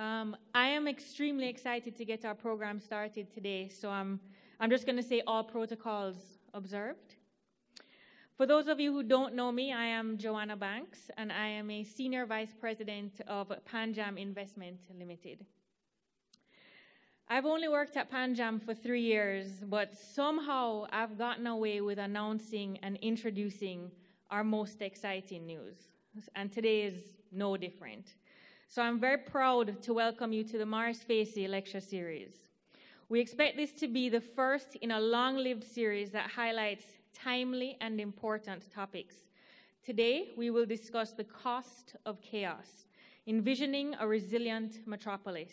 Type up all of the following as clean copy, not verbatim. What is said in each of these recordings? I am extremely excited to get our program started today, so I'm just going to say all protocols observed. For those of you who don't know me, I am Joanna Banks, and I am a Senior Vice President of Panjam Investment Limited. I've only worked at Panjam for 3 years, but somehow I've gotten away with announcing and introducing our most exciting news, and today is no different. So I'm very proud to welcome you to the Maurice Facey Lecture Series. We expect this to be the first in a long-lived series that highlights timely and important topics. Today, we will discuss the cost of chaos, envisioning a resilient metropolis.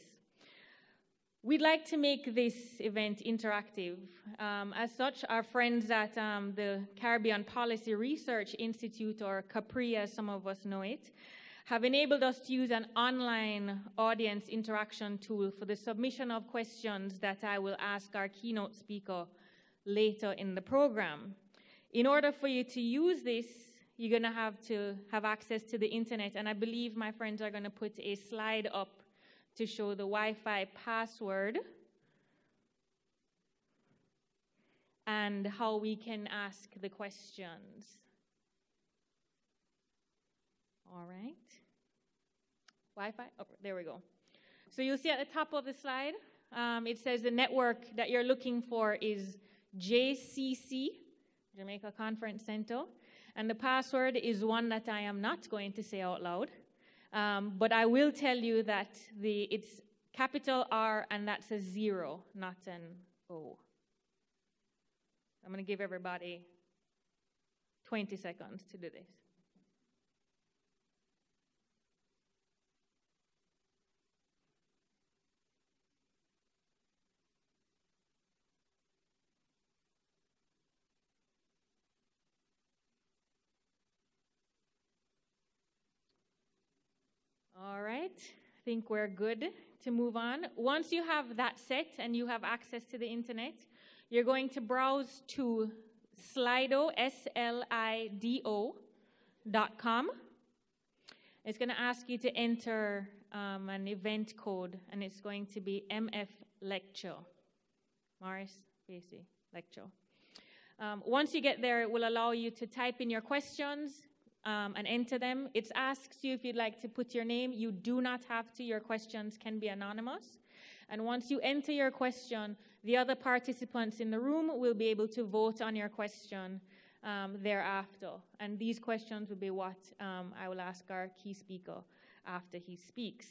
We'd like to make this event interactive. As such, our friends at the Caribbean Policy Research Institute, or CAPRI as some of us know it, have enabled us to use an online audience interaction tool for the submission of questions that I will ask our keynote speaker later in the program. In order for you to use this, you're going to have access to the internet, and I believe my friends are going to put a slide up to show the Wi-Fi password and how we can ask the questions. All right. Wi-Fi? Oh, there we go. So you'll see at the top of the slide, it says the network that you're looking for is JCC, Jamaica Conference Center, and the password is one that I am not going to say out loud, but I will tell you that it's capital R, and that's a 0, not an O. I'm going to give everybody 20 seconds to do this. All right, I think we're good to move on. Once you have that set and you have access to the internet, you're going to browse to slido, slido.com. It's going to ask you to enter an event code, and it's going to be MF Lecture, Maurice Facey Lecture. Once you get there, it will allow you to type in your questions, and enter them. It asks you if you'd like to put your name. You do not have to. Your questions can be anonymous. And once you enter your question, the other participants in the room will be able to vote on your question thereafter. And these questions will be what I will ask our key speaker after he speaks.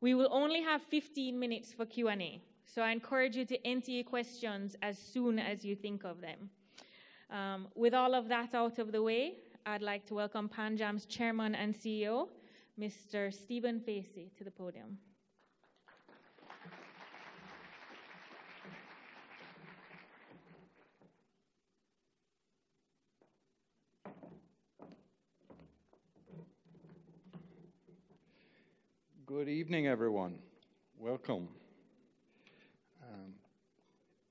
We will only have 15 minutes for Q&A, so I encourage you to enter your questions as soon as you think of them. With all of that out of the way, I'd like to welcome Panjam's Chairman and CEO, Mr. Stephen Facey, to the podium. Good evening, everyone. Welcome.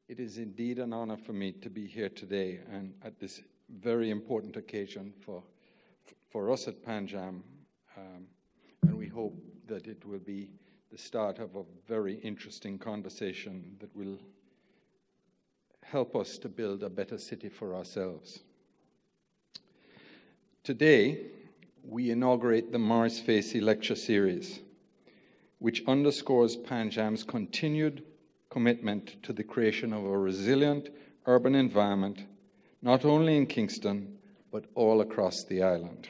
It is indeed an honor for me to be here today and at this very important occasion for us at Panjam, and we hope that it will be the start of a very interesting conversation that will help us to build a better city for ourselves. Today, we inaugurate the Maurice Facey Lecture Series, which underscores Panjam's continued commitment to the creation of a resilient urban environment, not only in Kingston, but all across the island.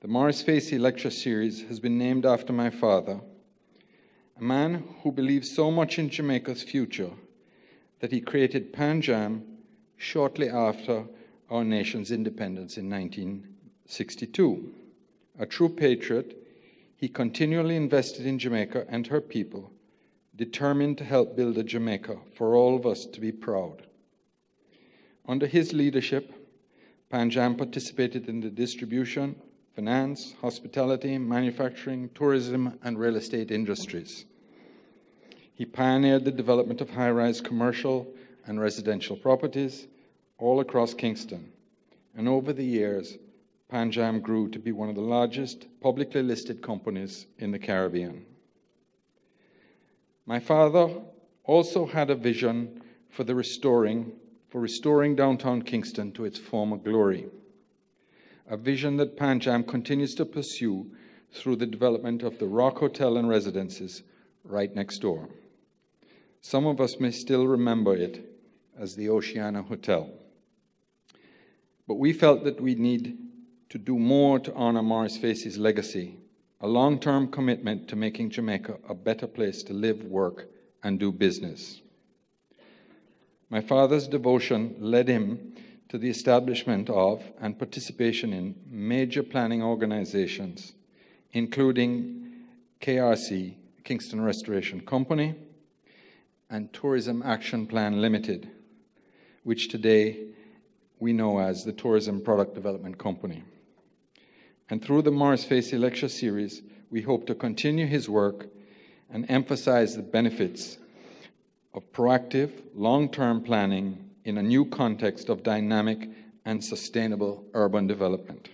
The Maurice Facey Lecture Series has been named after my father, a man who believed so much in Jamaica's future that he created Panjam shortly after our nation's independence in 1962. A true patriot, he continually invested in Jamaica and her people, determined to help build a Jamaica for all of us to be proud. Under his leadership, Panjam participated in the distribution, finance, hospitality, manufacturing, tourism, and real estate industries. He pioneered the development of high-rise commercial and residential properties all across Kingston. And over the years, Panjam grew to be one of the largest publicly listed companies in the Caribbean. My father also had a vision for restoring downtown Kingston to its former glory, a vision that Panjam continues to pursue through the development of the Rock Hotel and Residences right next door. Some of us may still remember it as the Oceana Hotel. But we felt that we need to do more to honor Maurice Facey's legacy, a long-term commitment to making Jamaica a better place to live, work, and do business. My father's devotion led him to the establishment of and participation in major planning organizations, including KRC, Kingston Restoration Company, and Tourism Action Plan Limited, which today we know as the Tourism Product Development Company. And through the Maurice Facey Lecture Series, we hope to continue his work and emphasize the benefits of proactive, long-term planning in a new context of dynamic and sustainable urban development.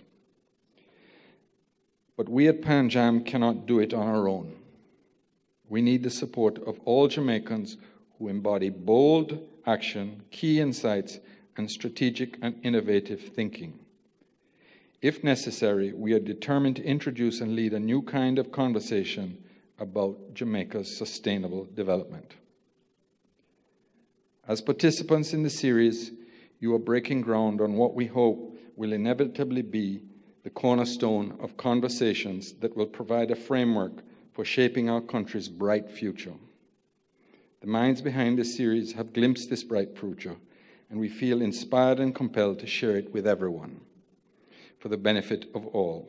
But we at Panjam cannot do it on our own. We need the support of all Jamaicans who embody bold action, key insights, and strategic and innovative thinking. If necessary, we are determined to introduce and lead a new kind of conversation about Jamaica's sustainable development. As participants in the series, you are breaking ground on what we hope will inevitably be the cornerstone of conversations that will provide a framework for shaping our country's bright future. The minds behind this series have glimpsed this bright future, and we feel inspired and compelled to share it with everyone for the benefit of all.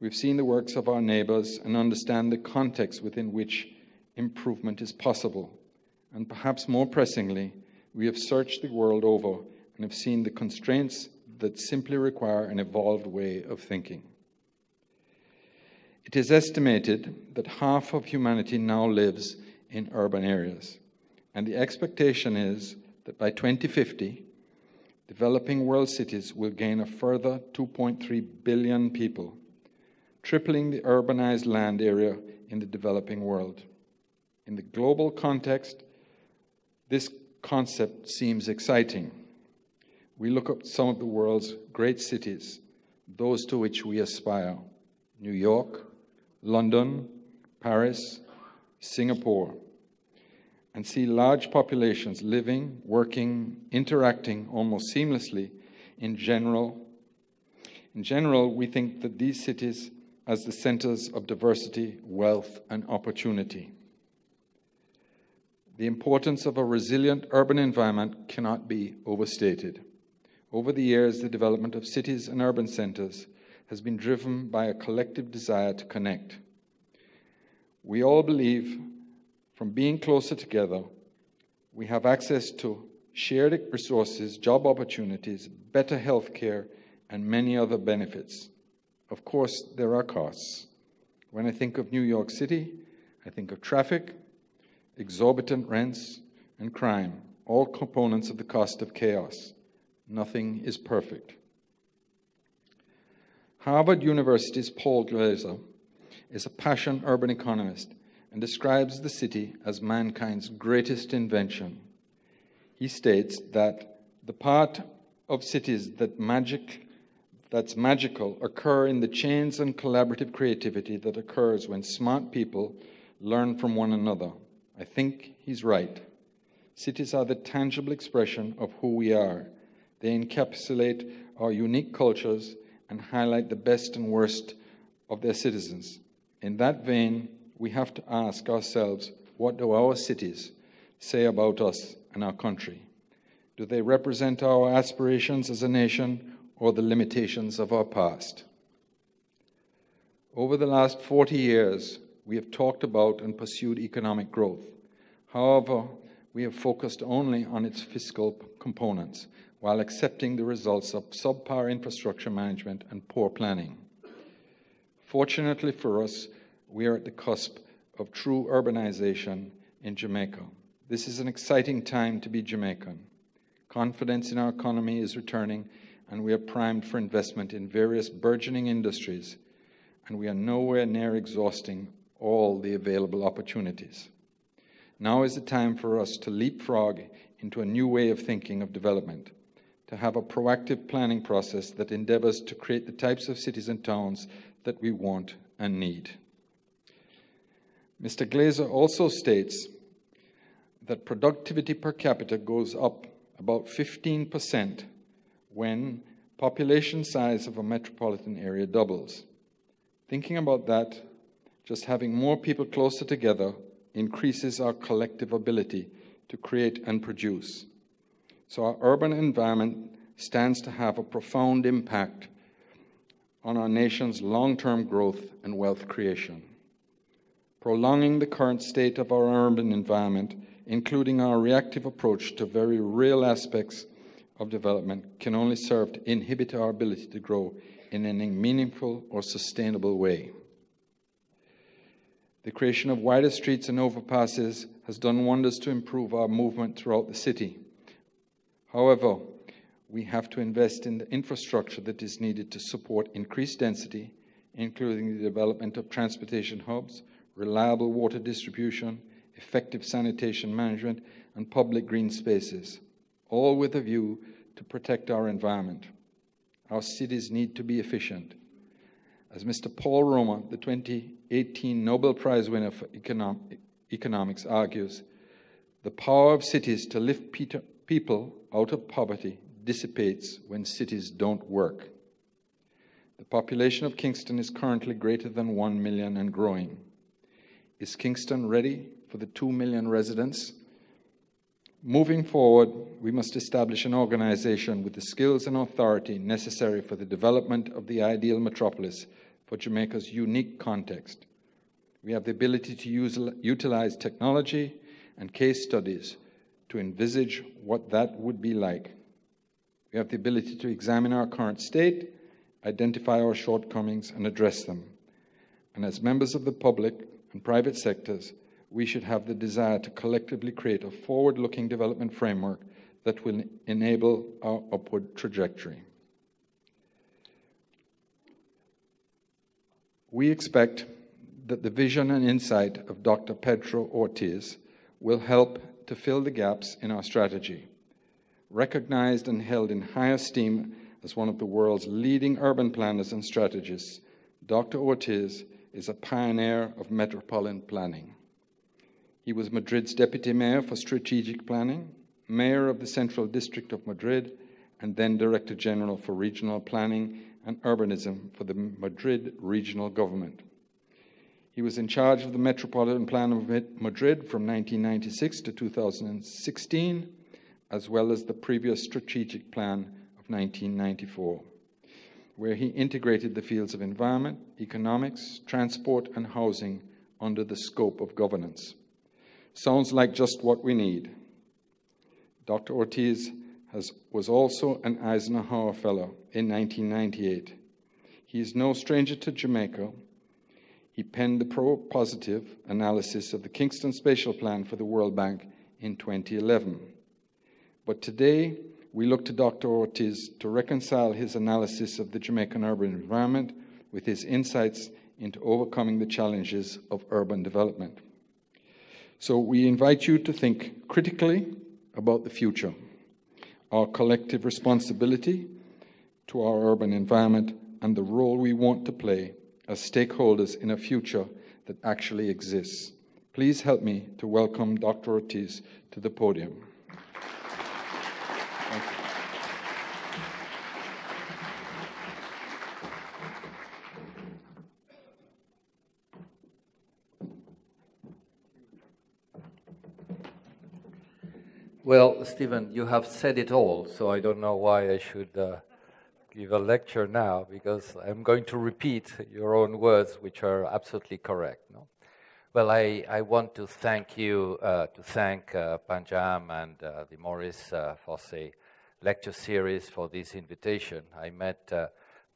We've seen the works of our neighbors and understand the context within which improvement is possible. And perhaps more pressingly, we have searched the world over and have seen the constraints that simply require an evolved way of thinking. It is estimated that half of humanity now lives in urban areas, and the expectation is that by 2050, developing world cities will gain a further 2.3 billion people, tripling the urbanized land area in the developing world. In the global context, this concept seems exciting. We look up some of the world's great cities, those to which we aspire: New York, London, Paris, Singapore, and see large populations living, working, interacting almost seamlessly. In general, we think that these cities as the centers of diversity, wealth, and opportunity. The importance of a resilient urban environment cannot be overstated. Over the years, the development of cities and urban centers has been driven by a collective desire to connect. We all believe from being closer together, we have access to shared resources, job opportunities, better health care, and many other benefits. Of course, there are costs. When I think of New York City, I think of traffic, exorbitant rents, and crime, all components of the cost of chaos. Nothing is perfect. Harvard University's Paul Glaser is a passionate urban economist and describes the city as mankind's greatest invention. He states that the part of cities that's magical occur in the chains and collaborative creativity that occurs when smart people learn from one another. I think he's right. Cities are the tangible expression of who we are. They encapsulate our unique cultures and highlight the best and worst of their citizens. In that vein, we have to ask ourselves, what do our cities say about us and our country? Do they represent our aspirations as a nation or the limitations of our past? Over the last 40 years, we have talked about and pursued economic growth. However, we have focused only on its fiscal components while accepting the results of subpar infrastructure management and poor planning. Fortunately for us, we are at the cusp of true urbanization in Jamaica. This is an exciting time to be Jamaican. Confidence in our economy is returning, and we are primed for investment in various burgeoning industries, and we are nowhere near exhausting all the available opportunities. Now is the time for us to leapfrog into a new way of thinking of development, to have a proactive planning process that endeavors to create the types of cities and towns that we want and need. Mr. Glaser also states that productivity per capita goes up about 15% when population size of a metropolitan area doubles. Thinking about that, just having more people closer together increases our collective ability to create and produce. So our urban environment stands to have a profound impact on our nation's long-term growth and wealth creation. Prolonging the current state of our urban environment, including our reactive approach to very real aspects of development, can only serve to inhibit our ability to grow in any meaningful or sustainable way. The creation of wider streets and overpasses has done wonders to improve our movement throughout the city. However, we have to invest in the infrastructure that is needed to support increased density, including the development of transportation hubs, reliable water distribution, effective sanitation management, and public green spaces, all with a view to protect our environment. Our cities need to be efficient. As Mr. Paul Romer, the 2018 Nobel Prize winner for economics, argues, the power of cities to lift people out of poverty dissipates when cities don't work. The population of Kingston is currently greater than 1 million and growing. Is Kingston ready for the 2 million residents? Moving forward, we must establish an organization with the skills and authority necessary for the development of the ideal metropolis for Jamaica's unique context. We have the ability to utilize technology and case studies to envisage what that would be like. We have the ability to examine our current state, identify our shortcomings, and address them. And as members of the public and private sectors, we should have the desire to collectively create a forward-looking development framework that will enable our upward trajectory. We expect that the vision and insight of Dr. Pedro Ortiz will help to fill the gaps in our strategy. Recognized and held in high esteem as one of the world's leading urban planners and strategists, Dr. Ortiz is a pioneer of metropolitan planning. He was Madrid's deputy mayor for strategic planning, mayor of the Central District of Madrid, and then director general for regional planning and urbanism for the Madrid regional government. He was in charge of the Metropolitan Plan of Madrid from 1996 to 2016, as well as the previous strategic plan of 1994, where he integrated the fields of environment, economics, transport, and housing under the scope of governance. Sounds like just what we need. Dr. Ortiz was also an Eisenhower Fellow in 1998. He is no stranger to Jamaica. He penned the propositive analysis of the Kingston Spatial Plan for the World Bank in 2011. But today, we look to Dr. Ortiz to reconcile his analysis of the Jamaican urban environment with his insights into overcoming the challenges of urban development. So we invite you to think critically about the future, our collective responsibility to our urban environment, and the role we want to play as stakeholders in a future that actually exists. Please help me to welcome Dr. Ortiz to the podium. Thank you. Well, Stephen, you have said it all, so I don't know why I should give a lecture now, because I'm going to repeat your own words, which are absolutely correct. No? Well, I want to thank you, Panjam and the Maurice Facey Lecture Series for this invitation. I met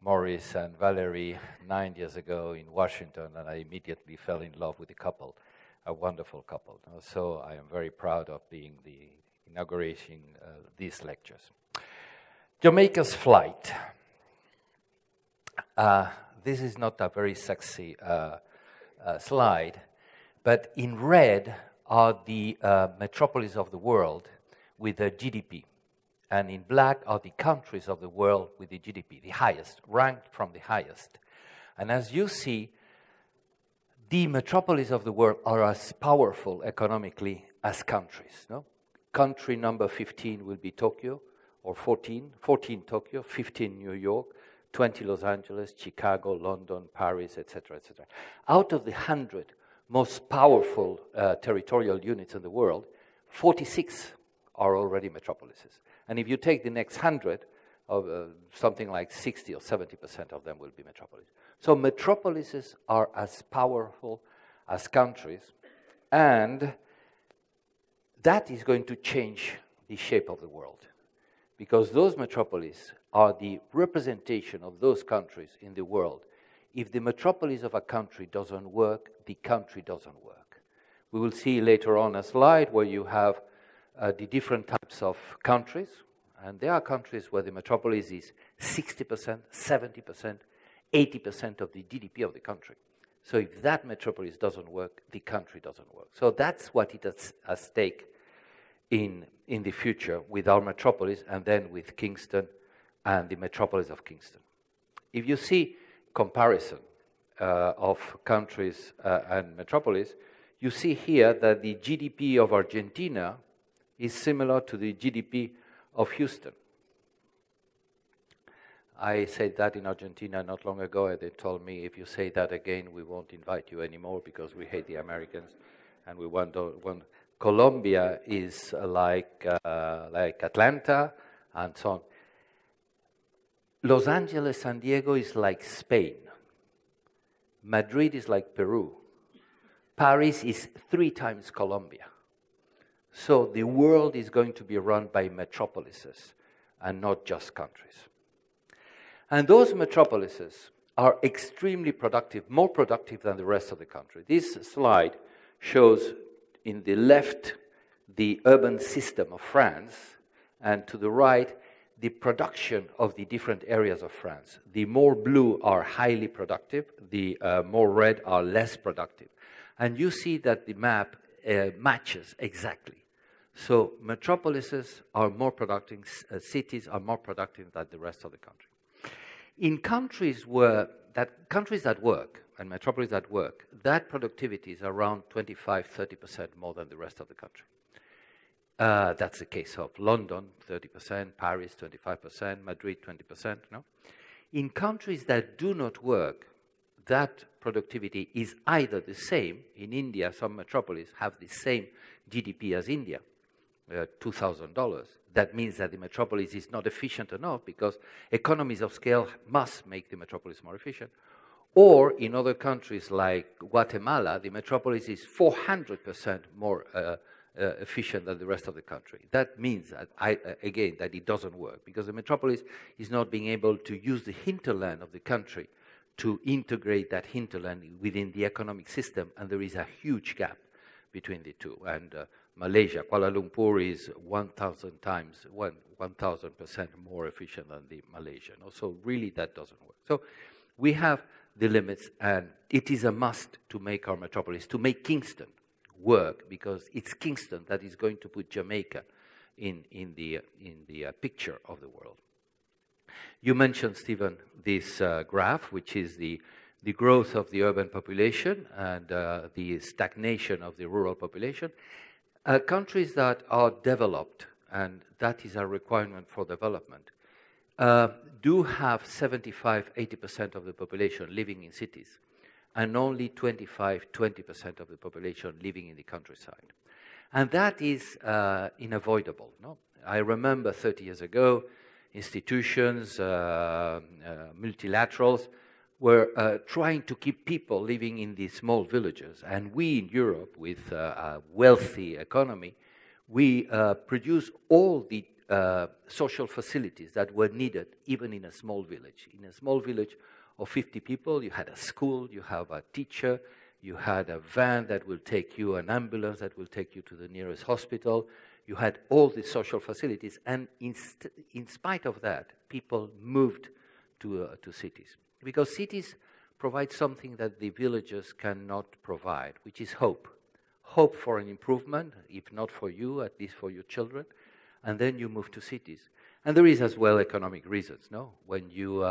Maurice and Valerie 9 years ago in Washington, and I immediately fell in love with the couple, a wonderful couple. So I am very proud of being the inaugurating these lectures. Jamaica's flight. This is not a very sexy slide, but in red are the metropolis of the world with a GDP, and in black are the countries of the world with the GDP, the highest, ranked from the highest. And as you see, the metropolis of the world are as powerful economically as countries. No? Country number 15 will be Tokyo, or 14 Tokyo, 15 New York, 20 Los Angeles, Chicago, London, Paris, etc., etc. Out of the 100 most powerful territorial units in the world, 46 are already metropolises. And if you take the next 100, something like 60 or 70% of them will be metropolises. So metropolises are as powerful as countries, and that is going to change the shape of the world, because those metropolises are the representation of those countries in the world. If the metropolis of a country doesn't work, the country doesn't work. We will see later on a slide where you have the different types of countries, and there are countries where the metropolis is 60%, 70%, 80% of the GDP of the country. So if that metropolis doesn't work, the country doesn't work. So that's what it is at stake in the future with our metropolis, and then with Kingston and the metropolis of Kingston. If you see comparison of countries and metropolis, you see here that the GDP of Argentina is similar to the GDP of Houston. I said that in Argentina not long ago, and they told me, if you say that again, we won't invite you anymore because we hate the Americans, and we want Colombia is like Atlanta, and so on. Los Angeles, San Diego is like Spain. Madrid is like Peru. Paris is 3 times Colombia. So the world is going to be run by metropolises and not just countries. And those metropolises are extremely productive, more productive than the rest of the country. This slide shows in the left the urban system of France, and to the right the production of the different areas of France. The more blue are highly productive, the more red are less productive. And you see that the map matches exactly. So metropolises are more productive, cities are more productive than the rest of the country. In countries that work, and metropolises that work, that productivity is around 25–30% more than the rest of the country. That's the case of London, 30%, Paris, 25%, Madrid, 20%. No? In countries that do not work, that productivity is either the same. In India, some metropolis have the same GDP as India, $2,000. That means that the metropolis is not efficient enough, because economies of scale must make the metropolis more efficient. Or in other countries like Guatemala, the metropolis is 400% more efficient than the rest of the country. That means, that it doesn't work, because the metropolis is not being able to use the hinterland of the country to integrate that hinterland within the economic system, and there is a huge gap between the two. And Malaysia, Kuala Lumpur is 1,000% more efficient than the Malaysian. So really that doesn't work. So we have the limits, and it is a must to make our metropolis, to make Kingston work, because it's Kingston that is going to put Jamaica in the picture of the world. You mentioned, Stephen, this graph, which is the growth of the urban population and the stagnation of the rural population. Countries that are developed, and that is a requirement for development, do have 75–80% of the population living in cities, and only 25–20% of the population living in the countryside. And that is unavoidable. No? I remember 30 years ago, institutions, multilaterals, were trying to keep people living in these small villages. And we in Europe, with a wealthy economy, we produce all the social facilities that were needed even in a small village. In a small village of 50 people, you had a school, you have a teacher, you had a van that will take you, an ambulance that will take you to the nearest hospital. You had all the social facilities, and in spite of that, people moved to cities. Because cities provide something that the villages cannot provide, which is hope. hope for an improvement, if not for you, at least for your children, and then you move to cities. And there is as well economic reasons, no? When you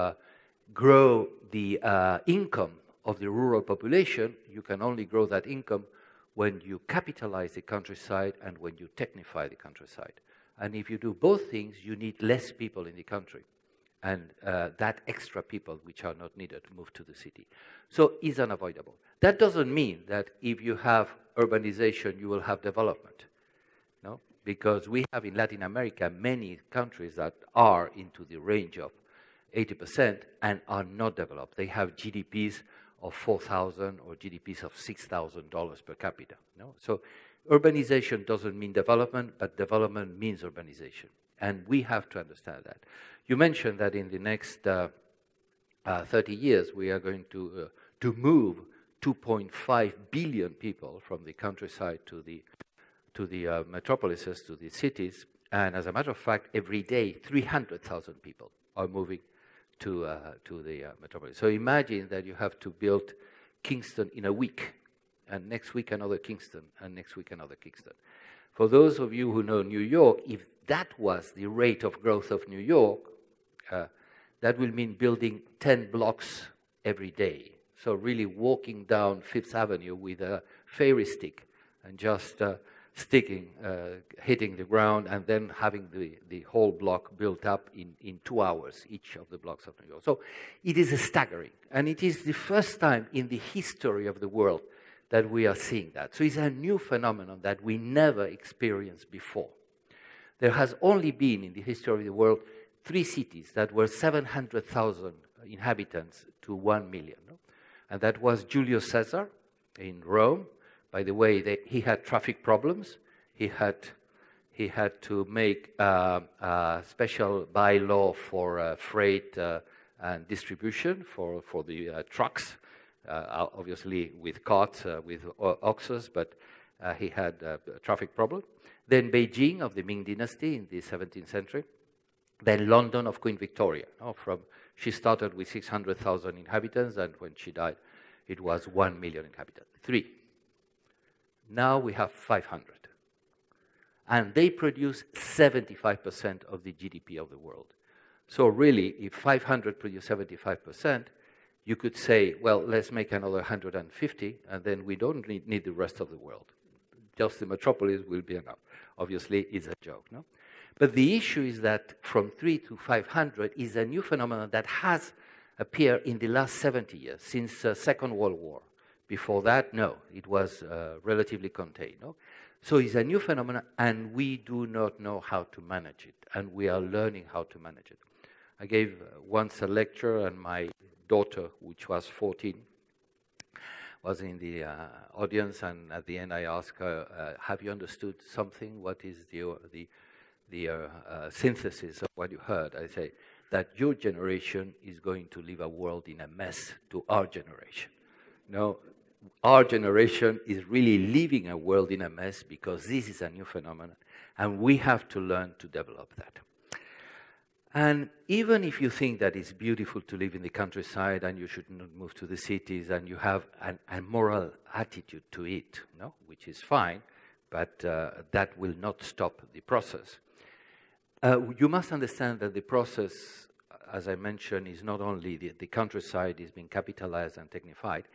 grow the income of the rural population, you can only grow that income when you capitalize the countryside and when you technify the countryside. And if you do both things, you need less people in the country. And that extra people, which are not needed, move to the city. So it's unavoidable. That doesn't mean that if you have urbanization, you will have development. No? Because we have in Latin America many countries that are into the range of 80% and are not developed. They have GDPs of $4,000 or GDPs of $6,000 per capita. No? So urbanization doesn't mean development, but development means urbanization. And we have to understand that. You mentioned that in the next 30 years, we are going to move 2.5 billion people from the countryside to the metropolises, to the cities. And as a matter of fact, every day, 300,000 people are moving to the metropolis. So imagine that you have to build Kingston in a week, and next week another Kingston, and next week another Kingston. For those of you who know New York, if that was the rate of growth of New York, that will mean building 10 blocks every day. So really walking down Fifth Avenue with a ferry stick and just hitting the ground, and then having the whole block built up in 2 hours, each of the blocks of New York. So it is staggering, and it is the first time in the history of the world that we are seeing that. So it's a new phenomenon that we never experienced before. There has only been in the history of the world 3 cities that were 700,000 inhabitants to 1 million. No? And that was Julius Caesar in Rome. By the way, he had traffic problems. He had to make a special bylaw for freight and distribution for the trucks, obviously with carts, with oxes, but he had a traffic problem. Then Beijing of the Ming Dynasty in the 17th century. Then London of Queen Victoria. No? She started with 600,000 inhabitants, and when she died, it was 1 million inhabitants. 3. Now we have 500, and they produce 75% of the GDP of the world. So really, if 500 produce 75%, you could say, well, let's make another 150, and then we don't need the rest of the world. Just the metropolis will be enough. Obviously, it's a joke, no? But the issue is that from 3 to 500 is a new phenomenon that has appeared in the last 70 years, since the Second World War. Before that, no, it was relatively contained. No? So it's a new phenomenon, and we do not know how to manage it, and we are learning how to manage it. I gave once a lecture, and my daughter, which was 14, was in the audience, and at the end I asked her, have you understood something? What is the synthesis of what you heard? I say that your generation is going to leave a world in a mess to our generation. No. Our generation is really leaving a world in a mess because this is a new phenomenon, and we have to learn to develop that. And even if you think that it's beautiful to live in the countryside and you should not move to the cities and you have a moral attitude to it, no? Which is fine, but that will not stop the process. You must understand that the process, as I mentioned, is not only the countryside is being capitalized and technified,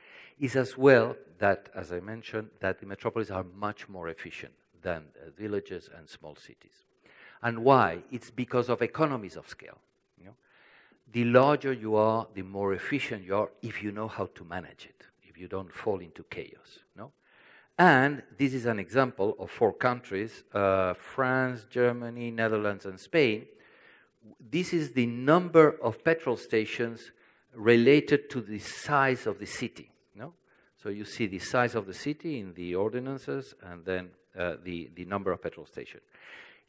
is as well that, as I mentioned, that the metropolis are much more efficient than villages and small cities. And why? It's because of economies of scale. You know? The larger you are, the more efficient you are if you know how to manage it, if you don't fall into chaos. No? And this is an example of 4 countries, France, Germany, Netherlands, and Spain. This is the number of petrol stations related to the size of the city. No? So you see the size of the city in the ordinances, and then the number of petrol stations.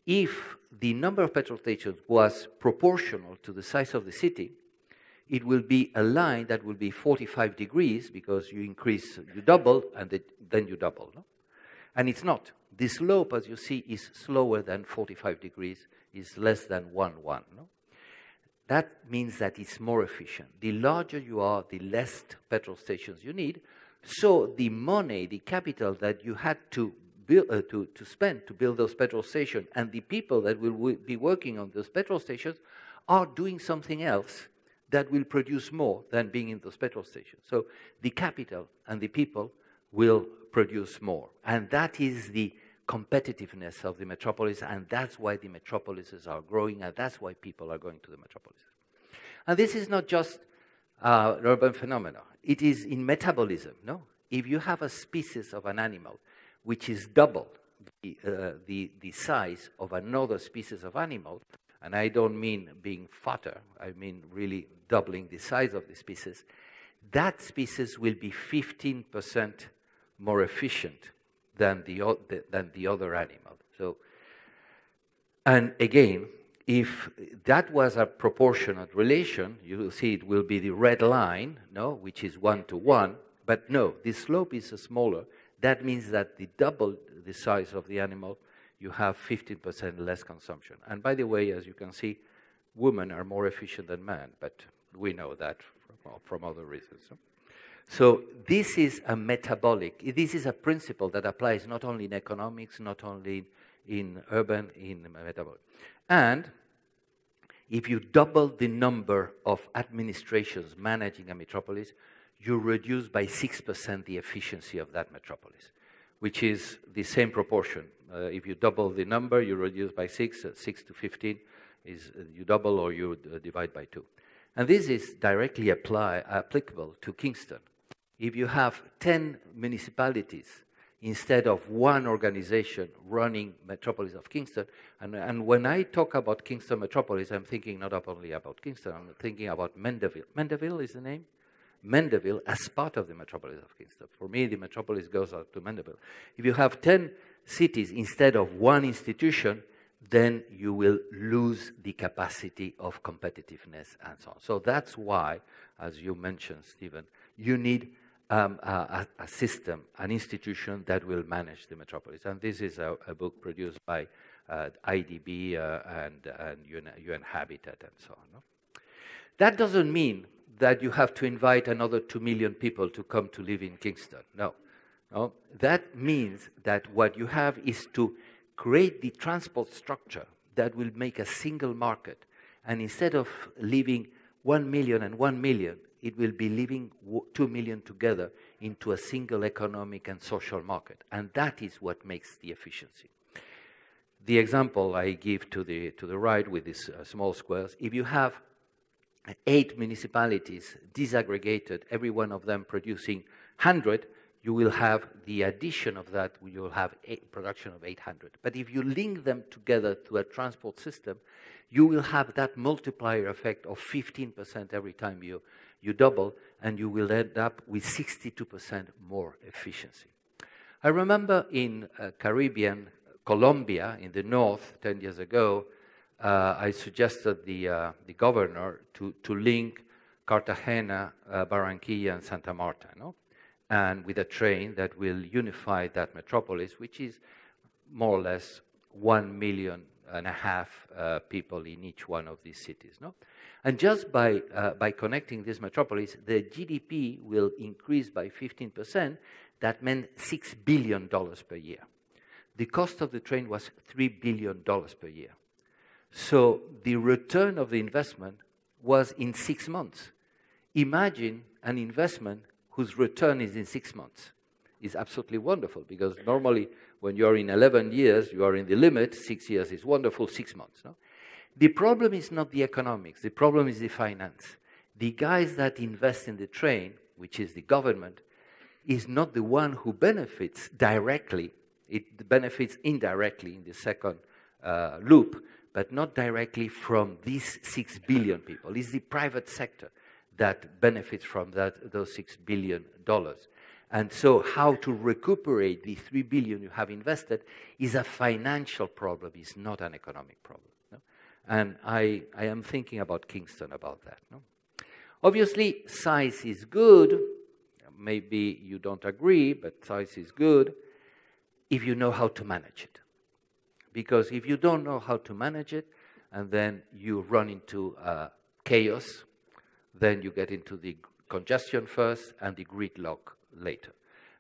If the number of petrol stations was proportional to the size of the city, it will be a line that will be 45 degrees, because you increase, you double, and then you double. No? And it's not. The slope, as you see, is slower than 45 degrees, is less than 1:1. No? That means that it's more efficient. The larger you are, the less petrol stations you need, So the money, the capital that you had to build, to spend to build those petrol stations, and the people that will be working on those petrol stations are doing something else that will produce more than being in those petrol stations. So the capital and the people will produce more. And that is the competitiveness of the metropolis, and that's why the metropolises are growing, and that's why people are going to the metropolises. And this is not just an urban phenomenon. It is in metabolism, no? If you have a species of an animal which is double the size of another species of animal, and I don't mean being fatter, I mean really doubling the size of the species, that species will be 15% more efficient than the other animal. So, and again, if that was a proportionate relation, you will see it will be the red line, no, which is 1 to 1, but no, the slope is smaller. That means that the double the size of the animal, you have 15% less consumption. And by the way, as you can see, women are more efficient than men, but we know that from other reasons. No? So this is a metabolic, this is a principle that applies not only in economics, not only in urban, in metabolic. And if you double the number of administrations managing a metropolis, you reduce by 6% the efficiency of that metropolis, which is the same proportion. If you double the number, you reduce by 6 to 15 is you double or you divide by 2. And this is directly applicable to Kingston. If you have 10 municipalities instead of one organization running metropolis of Kingston, and when I talk about Kingston metropolis, I'm thinking not only about Kingston, I'm thinking about Mandeville. Mandeville is the name? Mandeville as part of the metropolis of Kingston. For me, the metropolis goes out to Mandeville. If you have 10 cities instead of one institution, then you will lose the capacity of competitiveness and so on. So that's why, as you mentioned, Stephen, you need a system, an institution that will manage the metropolis. And this is a book produced by IDB and UN Habitat and so on. No? That doesn't mean that you have to invite another 2 million people to come to live in Kingston. No. No. That means that what you have is to create the transport structure that will make a single market. And instead of leaving 1 million and 1 million, it will be leaving 2 million together into a single economic and social market. And that is what makes the efficiency. The example I give to the right with these small squares, if you have 8 municipalities disaggregated, every one of them producing 100, you will have the addition of that, you will have a production of 800. But if you link them together to a transport system, you will have that multiplier effect of 15% every time you double, and you will end up with 62% more efficiency. I remember in Caribbean, Colombia, in the north, 10 years ago, I suggested the governor to link Cartagena, Barranquilla, and Santa Marta, no? And with a train that will unify that metropolis, which is more or less 1.5 million people in each one of these cities. No? And just by connecting this metropolis, the GDP will increase by 15%. That meant $6 billion per year. The cost of the train was $3 billion per year. So the return of the investment was in 6 months. Imagine an investment whose return is in 6 months. It's absolutely wonderful, because normally when you're in 11 years, you are in the limit. 6 years is wonderful, 6 months. No? The problem is not the economics. The problem is the finance. The guys that invest in the train, which is the government, is not the one who benefits directly. It benefits indirectly in the second loop, but not directly from these 6 billion people. It's the private sector that benefits from that, those $6 billion. And so how to recuperate the $3 billion you have invested is a financial problem, is not an economic problem. No? And I am thinking about Kingston about that. No? Obviously, size is good. Maybe you don't agree, but size is good if you know how to manage it. Because if you don't know how to manage it, and then you run into chaos, then you get into the congestion first and the gridlock later.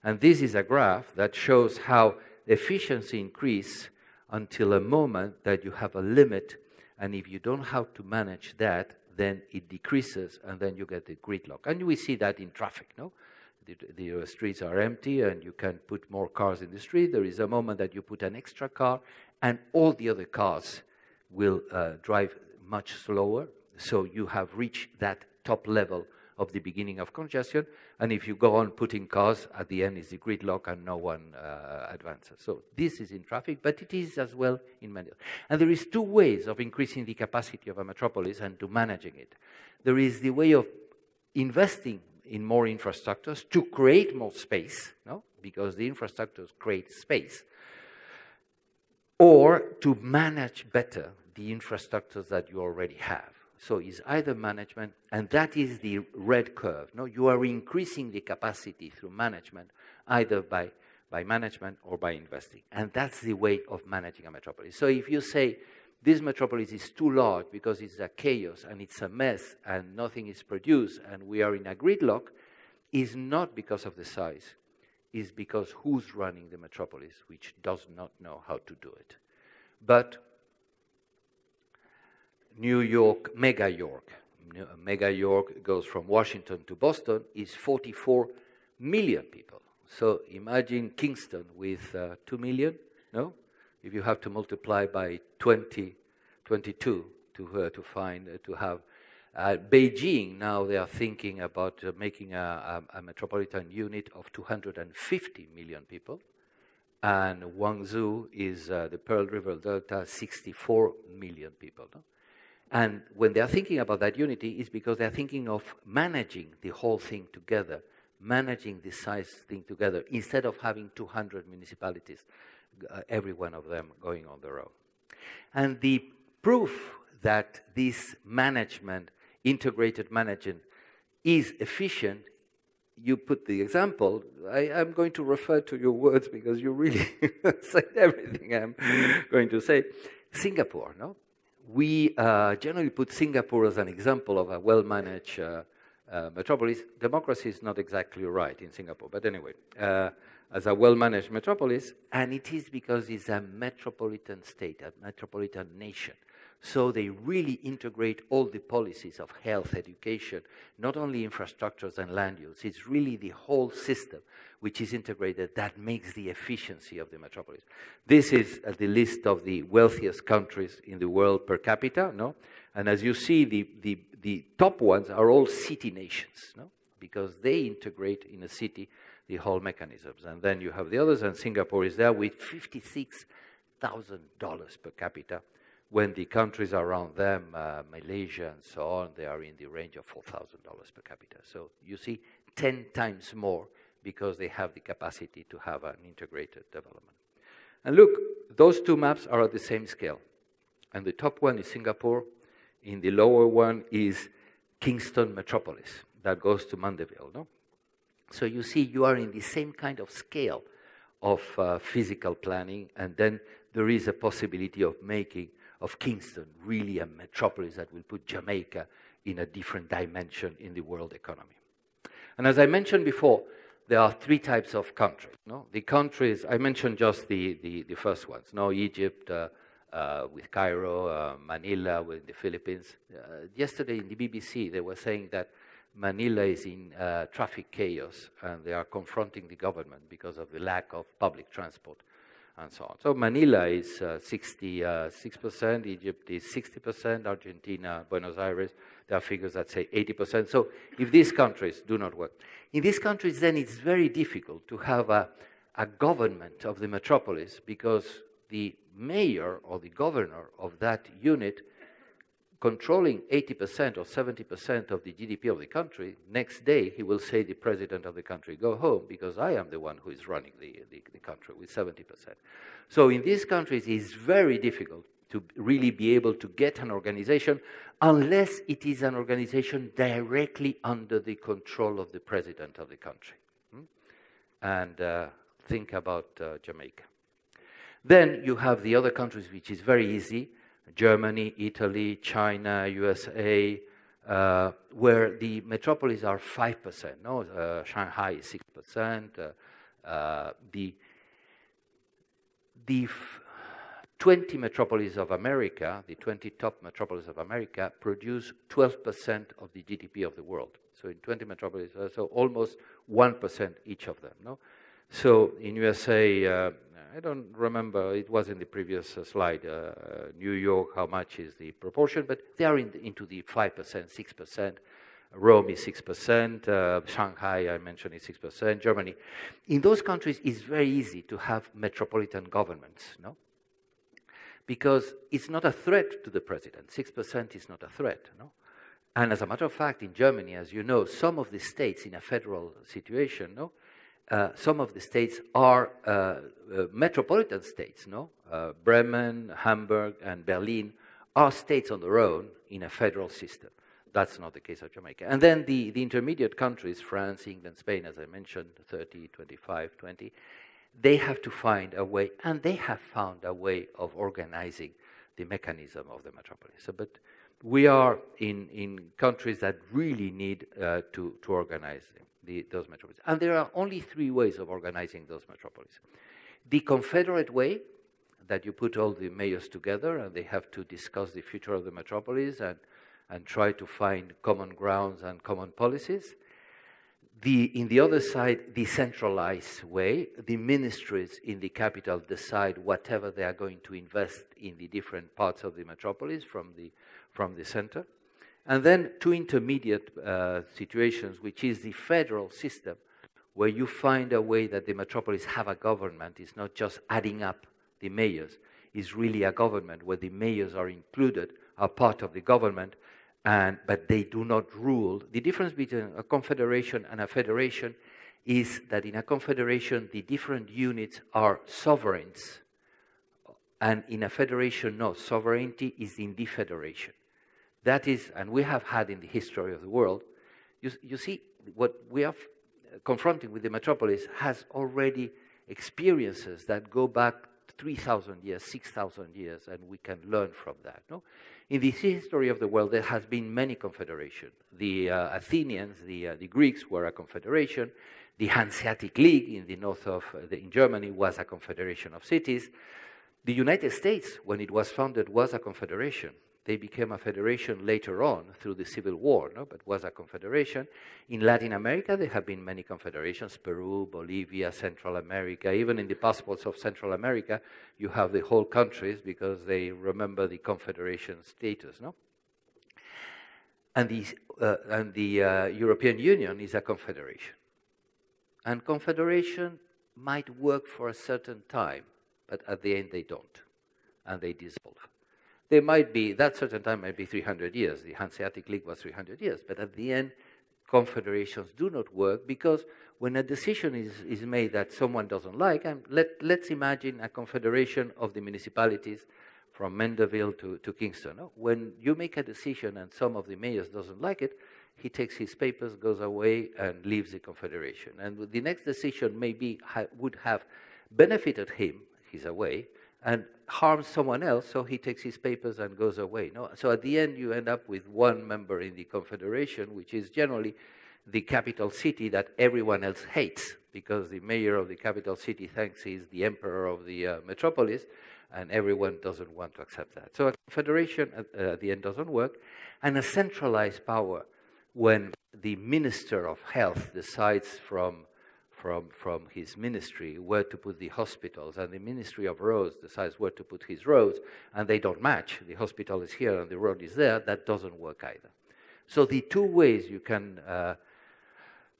And this is a graph that shows how efficiency increases until a moment that you have a limit, and if you don't know how to manage that, then it decreases, and then you get the gridlock. And we see that in traffic, no? The streets are empty, and you can put more cars in the street. There is a moment that you put an extra car, and all the other cars will drive much slower, so you have reached that top level of the beginning of congestion, and if you go on putting cars, at the end is the gridlock and no one advances. So this is in traffic, but it is as well in Manila. And there is two ways of increasing the capacity of a metropolis and to managing it. There is the way of investing in more infrastructures to create more space, no? Because the infrastructures create space, or to manage better the infrastructures that you already have. So it's either management, and that is the red curve. No, you are increasing the capacity through management, either by management or by investing. And that's the way of managing a metropolis. So if you say, this metropolis is too large because it's a chaos and it's a mess and nothing is produced and we are in a gridlock, is not because of the size, is because who's running the metropolis, which does not know how to do it. But New York, Mega York. Mega York goes from Washington to Boston, is 44 million people. So imagine Kingston with 2 million, no? If you have to multiply by 22 to have Beijing, now they are thinking about making a metropolitan unit of 250 million people. And Guangzhou is the Pearl River Delta, 64 million people, no? And when they are thinking about that unity, it's because they are thinking of managing the whole thing together, managing the size thing together, instead of having 200 municipalities, every one of them going on their own. And the proof that this management, integrated management, is efficient, you put the example. I'm going to refer to your words because you really said everything I'm going to say. Singapore, no? We generally put Singapore as an example of a well-managed metropolis. Democracy is not exactly right in Singapore, but anyway, as a well-managed metropolis, and it is because it's a metropolitan state, a metropolitan nation. So they really integrate all the policies of health, education, not only infrastructures and land use. It's really the whole system which is integrated that makes the efficiency of the metropolis. This is the list of the wealthiest countries in the world per capita, no? And as you see, the top ones are all city nations, no? Because they integrate in a city the whole mechanisms. And then you have the others, and Singapore is there with $56,000 per capita, when the countries around them, Malaysia and so on, they are in the range of $4,000 per capita. So you see 10 times more because they have the capacity to have an integrated development. And look, those two maps are at the same scale. And the top one is Singapore, in the lower one is Kingston Metropolis, that goes to Mandeville, no? So you see you are in the same kind of scale of physical planning, and then there is a possibility of making of Kingston really a metropolis that will put Jamaica in a different dimension in the world economy. And as I mentioned before, there are three types of countries, no? The countries, I mentioned just the first ones, no? Egypt with Cairo, Manila with the Philippines. Yesterday in the BBC they were saying that Manila is in traffic chaos and they are confronting the government because of the lack of public transport and so on. So Manila is 66%, Egypt is 60%, Argentina, Buenos Aires, there are figures that say 80%. So if these countries do not work, in these countries then it's very difficult to have a government of the metropolis because the mayor or the governor of that unit controlling 80% or 70% of the GDP of the country, next day he will say the president of the country, go home, because I am the one who is running the country with 70%. So in these countries it's very difficult to really be able to get an organization unless it is an organization directly under the control of the president of the country. And think about Jamaica. Then you have the other countries which is very easy, Germany, Italy, China, USA, where the metropolises are 5%. No, Shanghai is 6%. The 20 metropolises of America, the 20 top metropolises of America, produce 12% of the GDP of the world. So in 20 metropolises, so almost 1% each of them. No, so in USA, I don't remember. It was in the previous slide. New York, how much is the proportion? But they are in the, into the 5%, 6%. Rome is 6%. Shanghai, I mentioned, is 6%. Germany. In those countries, it's very easy to have metropolitan governments. No. Because it's not a threat to the president. 6% is not a threat, no? And as a matter of fact, in Germany, as you know, some of the states in a federal situation, no? Some of the states are metropolitan states, no? Bremen, Hamburg, and Berlin are states on their own in a federal system. That's not the case of Jamaica. And then the intermediate countries, France, England, Spain, as I mentioned, 30, 25, 20, they have to find a way, and they have found a way of organizing the mechanism of the metropolis. So, but we are in countries that really need to organize those metropolises. And there are only three ways of organizing those metropolises. The confederate way, that you put all the mayors together and they have to discuss the future of the metropolis and try to find common grounds and common policies. In the other side, the centralized way, the ministries in the capital decide whatever they are going to invest in the different parts of the metropolis from the center. And then two intermediate situations, which is the federal system, where you find a way that the metropolis have a government. It's not just adding up the mayors. It's really a government where the mayors are included, are part of the government, but they do not rule. The difference between a confederation and a federation is that in a confederation, the different units are sovereigns. And in a federation, no, sovereignty is in the federation. That is, and we have had in the history of the world, you see, what we are confronting with the metropolis has already experiences that go back 3,000 years, 6,000 years, and we can learn from that, no? In the history of the world, there has been many confederations. The Athenians, the Greeks were a confederation. The Hanseatic League in the north of in Germany was a confederation of cities. The United States, when it was founded, was a confederation. They became a federation later on through the Civil War, no? But was a confederation. In Latin America, there have been many confederations, Peru, Bolivia, Central America. Even in the passports of Central America, you have the whole countries because they remember the confederation status, no? And the European Union is a confederation. And confederation might work for a certain time, but at the end they don't, and they dissolve. They might be, that certain time might be 300 years. The Hanseatic League was 300 years. But at the end, confederations do not work because when a decision is made that someone doesn't like, and let's imagine a confederation of the municipalities from Mandeville to Kingston. When you make a decision and some of the mayors doesn't like it, he takes his papers, goes away, and leaves the confederation. And the next decision maybe would have benefited him, he's away, and harms someone else, so he takes his papers and goes away. No? So at the end, you end up with one member in the confederation, which is generally the capital city that everyone else hates, because the mayor of the capital city thinks he's the emperor of the metropolis, and everyone doesn't want to accept that. So a confederation at the end doesn't work, and a centralized power when the Minister of Health decides from his ministry where to put the hospitals, and the Ministry of Roads decides where to put his roads, and they don't match. The hospital is here and the road is there. That doesn't work either. So the two ways you can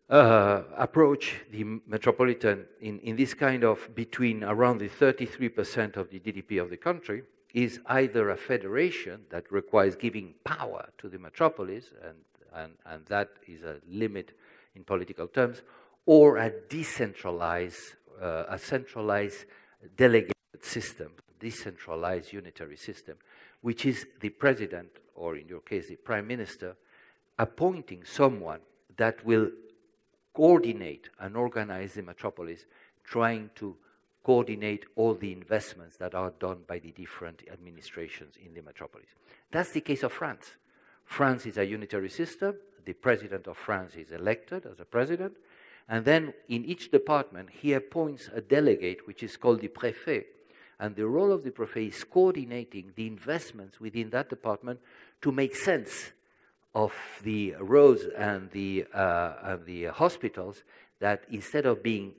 approach the metropolitan in this kind of between around the 33% of the GDP of the country is either a federation that requires giving power to the metropolis, and that is a limit in political terms, or a decentralized, a centralized delegated system, decentralized unitary system, which is the president, or in your case, the prime minister, appointing someone that will coordinate and organize the metropolis, trying to coordinate all the investments that are done by the different administrations in the metropolis. That's the case of France. France is a unitary system. The president of France is elected as a president. And then in each department, he appoints a delegate, which is called the préfet. And the role of the préfet is coordinating the investments within that department to make sense of the roads and the hospitals that, instead of being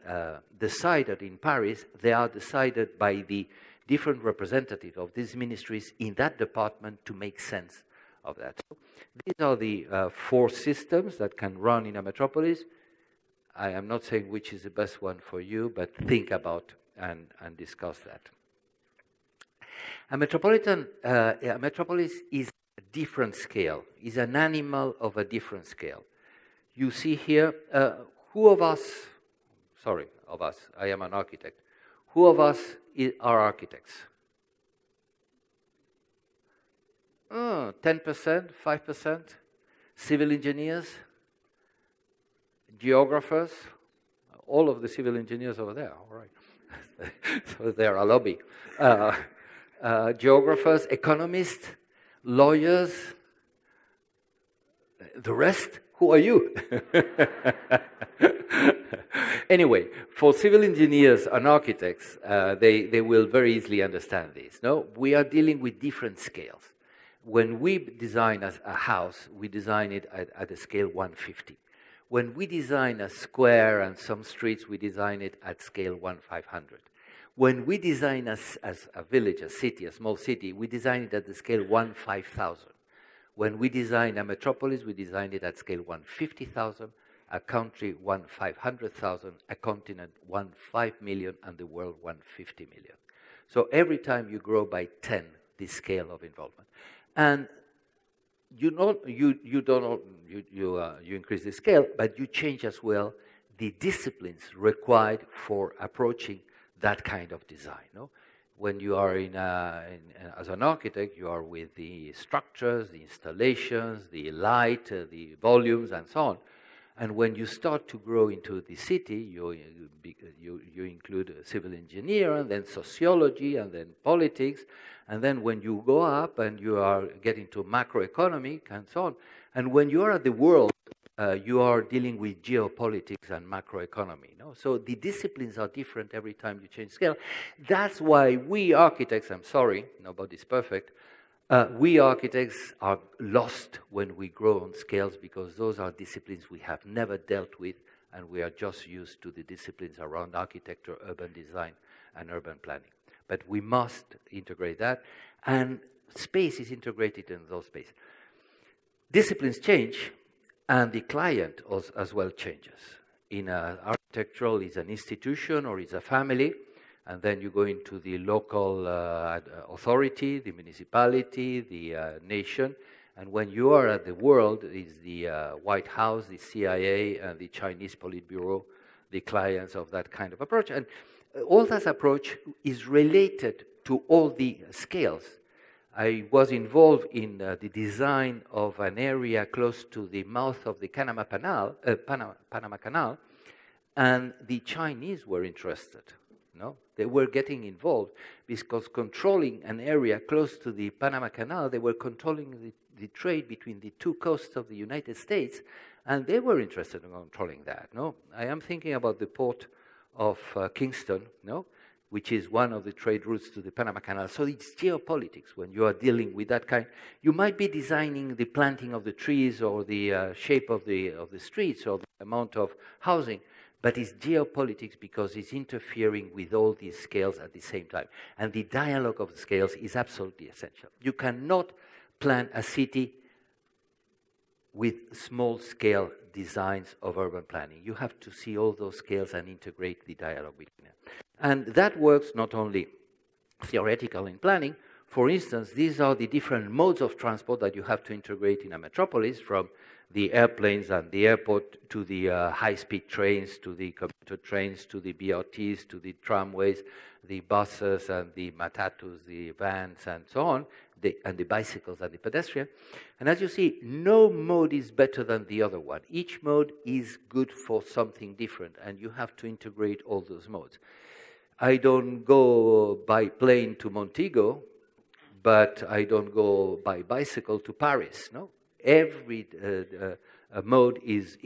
decided in Paris, they are decided by the different representatives of these ministries in that department to make sense of that. So these are the four systems that can run in a metropolis. I am not saying which is the best one for you, but think about and discuss that. A metropolis is a different scale, is an animal of a different scale. You see here, who of us, sorry, of us, I am an architect, who of us are architects? 10%, 5%, civil engineers, geographers, all of the civil engineers over there, all right. So they're a lobby. Geographers, economists, lawyers, the rest, who are you? Anyway, for civil engineers and architects, they will very easily understand this. No, we are dealing with different scales. When we design a house, we design it at a scale 150. When we design a square and some streets, we design it at scale 1/500. When we design a village, a city, a small city, we design it at the scale 1/5000. When we design a metropolis, we design it at scale 150,000, a country 1/500,000, a continent 1/5 million, and the world 150 million. So every time you grow by 10, the scale of involvement. And you increase the scale, but you change as well the disciplines required for approaching that kind of design. No? When you are as an architect, you are with the structures, the installations, the light, the volumes, and so on. And when you start to grow into the city, you include a civil engineer, and then sociology, and then politics. And then when you go up and you are getting to macroeconomic and so on. And when you are at the world, you are dealing with geopolitics and macroeconomy. No? So the disciplines are different every time you change scale. That's why we architects, I'm sorry, nobody's perfect, we architects are lost when we grow on scales, because those are disciplines we have never dealt with, and we are just used to the disciplines around architecture, urban design, and urban planning. But we must integrate that, and space is integrated in those spaces. Disciplines change, and the client as well changes. In architectural, is an institution or is a family. And then you go into the local authority, the municipality, the nation. And when you are at the world, is the White House, the CIA, and the Chinese Politburo, the clients of that kind of approach. And all that approach is related to all the scales. I was involved in the design of an area close to the mouth of the Panama Canal, and the Chinese were interested. No? They were getting involved because controlling an area close to the Panama Canal, they were controlling the trade between the two coasts of the United States, and they were interested in controlling that. No? I am thinking about the port of Kingston, no? Which is one of the trade routes to the Panama Canal. So it's geopolitics when you are dealing with that kind. You might be designing the planting of the trees or the shape of the streets or the amount of housing, but it's geopolitics because it's interfering with all these scales at the same time. And the dialogue of the scales is absolutely essential. You cannot plan a city with small-scale designs of urban planning. You have to see all those scales and integrate the dialogue between them. And that works not only theoretical in planning. For instance, these are the different modes of transport that you have to integrate in a metropolis, from the airplanes and the airport to the high-speed trains, to the commuter trains, to the BRTs, to the tramways, the buses and the matatus, the vans and so on, and the bicycles and the pedestrian. And as you see, no mode is better than the other one. Each mode is good for something different, and you have to integrate all those modes. I don't go by plane to Montego, but I don't go by bicycle to Paris, no? Every mode is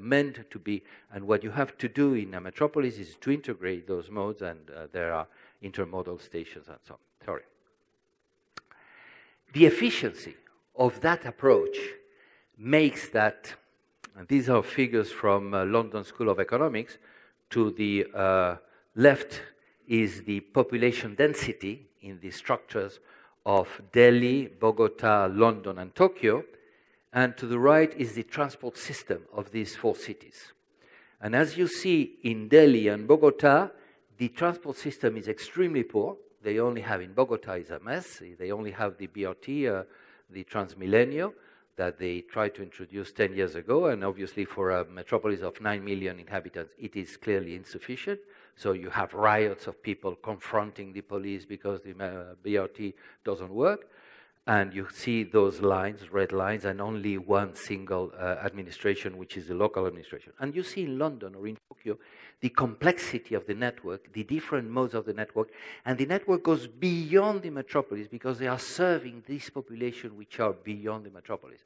meant to be, and what you have to do in a metropolis is to integrate those modes, and there are intermodal stations and so on. Sorry. The efficiency of that approach makes that, and these are figures from London School of Economics, to the left is the population density in the structures of Delhi, Bogota, London, and Tokyo, and to the right is the transport system of these four cities. And as you see in Delhi and Bogota, the transport system is extremely poor. They only have, in Bogota is a mess, they only have the BRT, the Transmilenio, that they tried to introduce 10 years ago, and obviously for a metropolis of 9 million inhabitants, it is clearly insufficient. So you have riots of people confronting the police because the BRT doesn't work. And you see those lines, red lines, and only one single administration, which is the local administration. And you see in London or in Tokyo the complexity of the network, the different modes of the network, and the network goes beyond the metropolis because they are serving this population which are beyond the metropolis.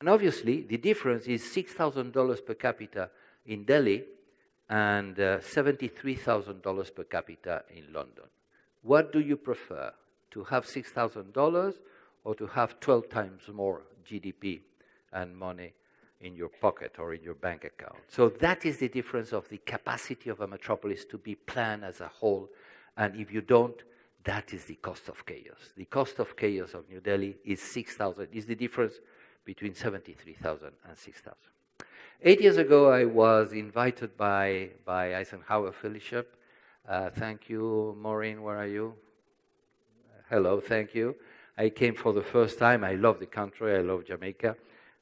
And obviously, the difference is $6,000 per capita in Delhi and $73,000 per capita in London. What do you prefer, to have $6,000 or to have 12 times more GDP and money in your pocket or in your bank account? So that is the difference of the capacity of a metropolis to be planned as a whole. And if you don't, that is the cost of chaos. The cost of chaos of New Delhi is 6,000, is the difference between 73,000 and 6,000. 8 years ago, I was invited by Eisenhower Fellowship. Thank you, Maureen, where are you? Hello, thank you. I came for the first time. I love the country. I love Jamaica.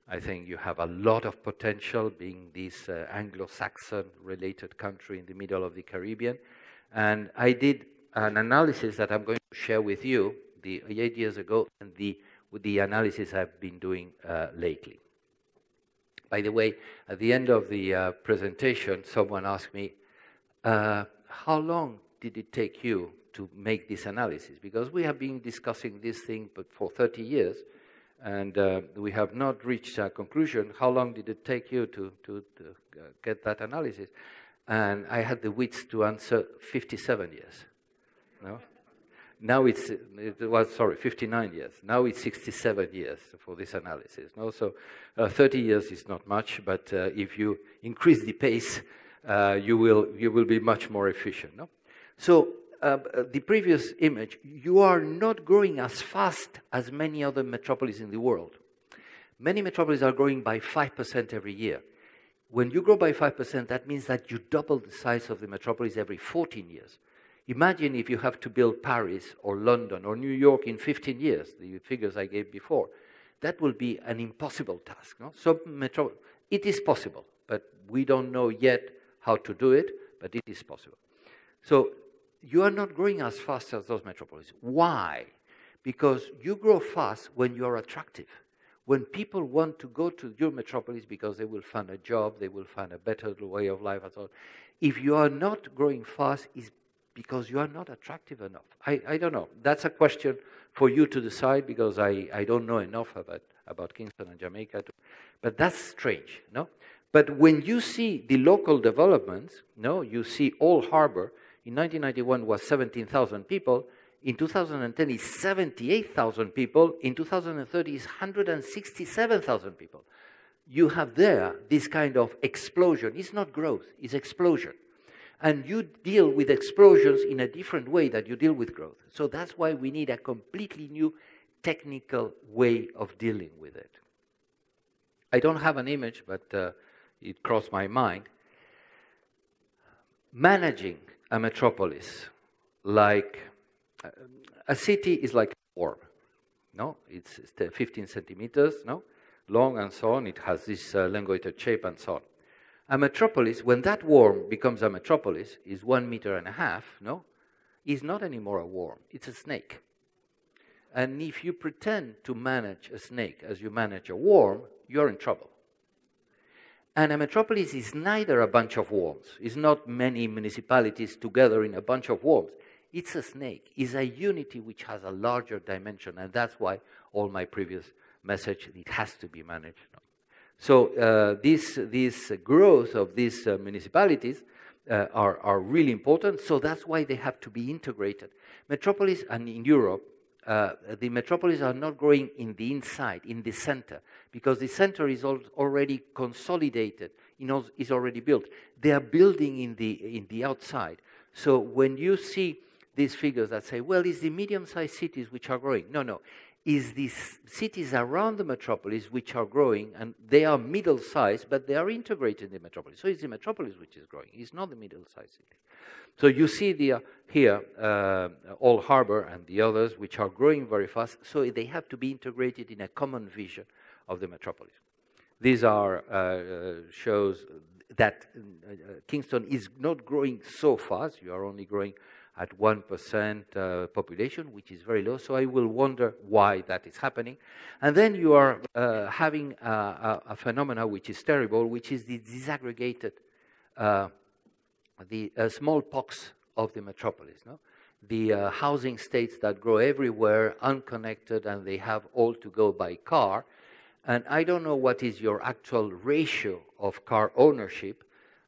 I think you have a lot of potential being this Anglo-Saxon related country in the middle of the Caribbean. And I did an analysis that I'm going to share with you, the 8 years ago, and with the analysis I've been doing lately. By the way, at the end of the presentation, someone asked me, how long did it take you to make this analysis, because we have been discussing this thing for 30 years and we have not reached a conclusion. How long did it take you to get that analysis? And I had the wits to answer 57 years. No? Now it was, sorry, 59 years. Now it's 67 years for this analysis. No? So 30 years is not much, but if you increase the pace, you will be much more efficient. No? So, the previous image, you are not growing as fast as many other metropolises in the world. Many metropolises are growing by 5% every year. When you grow by 5%, that means that you double the size of the metropolis every 14 years. Imagine if you have to build Paris or London or New York in 15 years, the figures I gave before. That will be an impossible task. No? So it is possible, but we don't know yet how to do it, but it is possible. So you are not growing as fast as those metropolises. Why? Because you grow fast when you are attractive. When people want to go to your metropolis because they will find a job, they will find a better way of life, and so on. If you are not growing fast, it's because you are not attractive enough. I don't know. That's a question for you to decide, because I don't know enough about Kingston and Jamaica. But that's strange, no? But when you see the local developments, no, you see Old Harbour, in 1991 was 17,000 people, in 2010 is 78,000 people, in 2030 is 167,000 people. You have there this kind of explosion. It's not growth, it's explosion. And you deal with explosions in a different way that you deal with growth. So that's why we need a completely new technical way of dealing with it. I don't have an image, but it crossed my mind. Managing a metropolis, like a city, is like a orb, no? It's 15 centimeters, no? Long and so on. It has this elongated shape and so on. A metropolis, when that worm becomes a metropolis, is 1.5 meters, no? Is not anymore a worm. It's a snake. And if you pretend to manage a snake as you manage a worm, you're in trouble. And a metropolis is neither a bunch of worms. It's not many municipalities together in a bunch of worms. It's a snake. It's a unity which has a larger dimension, and that's why all my previous message, it has to be managed. So this growth of these municipalities are really important, so that's why they have to be integrated. Metropolis, and in Europe, the metropolises are not growing in the inside, in the center, because the center is already consolidated, is already built. They are building in the outside. So when you see these figures that say, well, it's the medium-sized cities which are growing. No, no. It's the cities around the metropolis which are growing, and they are middle-sized, but they are integrated in the metropolis. So it's the metropolis which is growing. It's not the middle-sized cities. So you see here Old Harbour and the others which are growing very fast, so they have to be integrated in a common vision of the metropolis. These are shows that Kingston is not growing so fast. You are only growing at 1% population, which is very low, so I will wonder why that is happening. And then you are having a phenomena which is terrible, which is the disaggregated, the smallpox of the metropolis, no? The housing estates that grow everywhere, unconnected, and they have all to go by car. And I don't know what is your actual ratio of car ownership.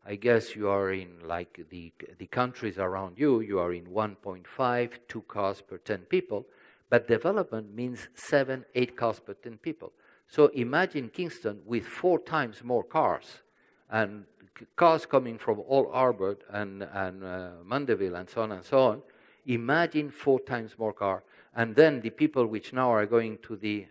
I guess you are in, like the countries around you, you are in 1.5, 2 cars per 10 people, but development means 7, 8 cars per 10 people. So imagine Kingston with 4 times more cars, and cars coming from Old Harbour and Mandeville and so on, imagine 4 times more cars, and then the people which now are going to the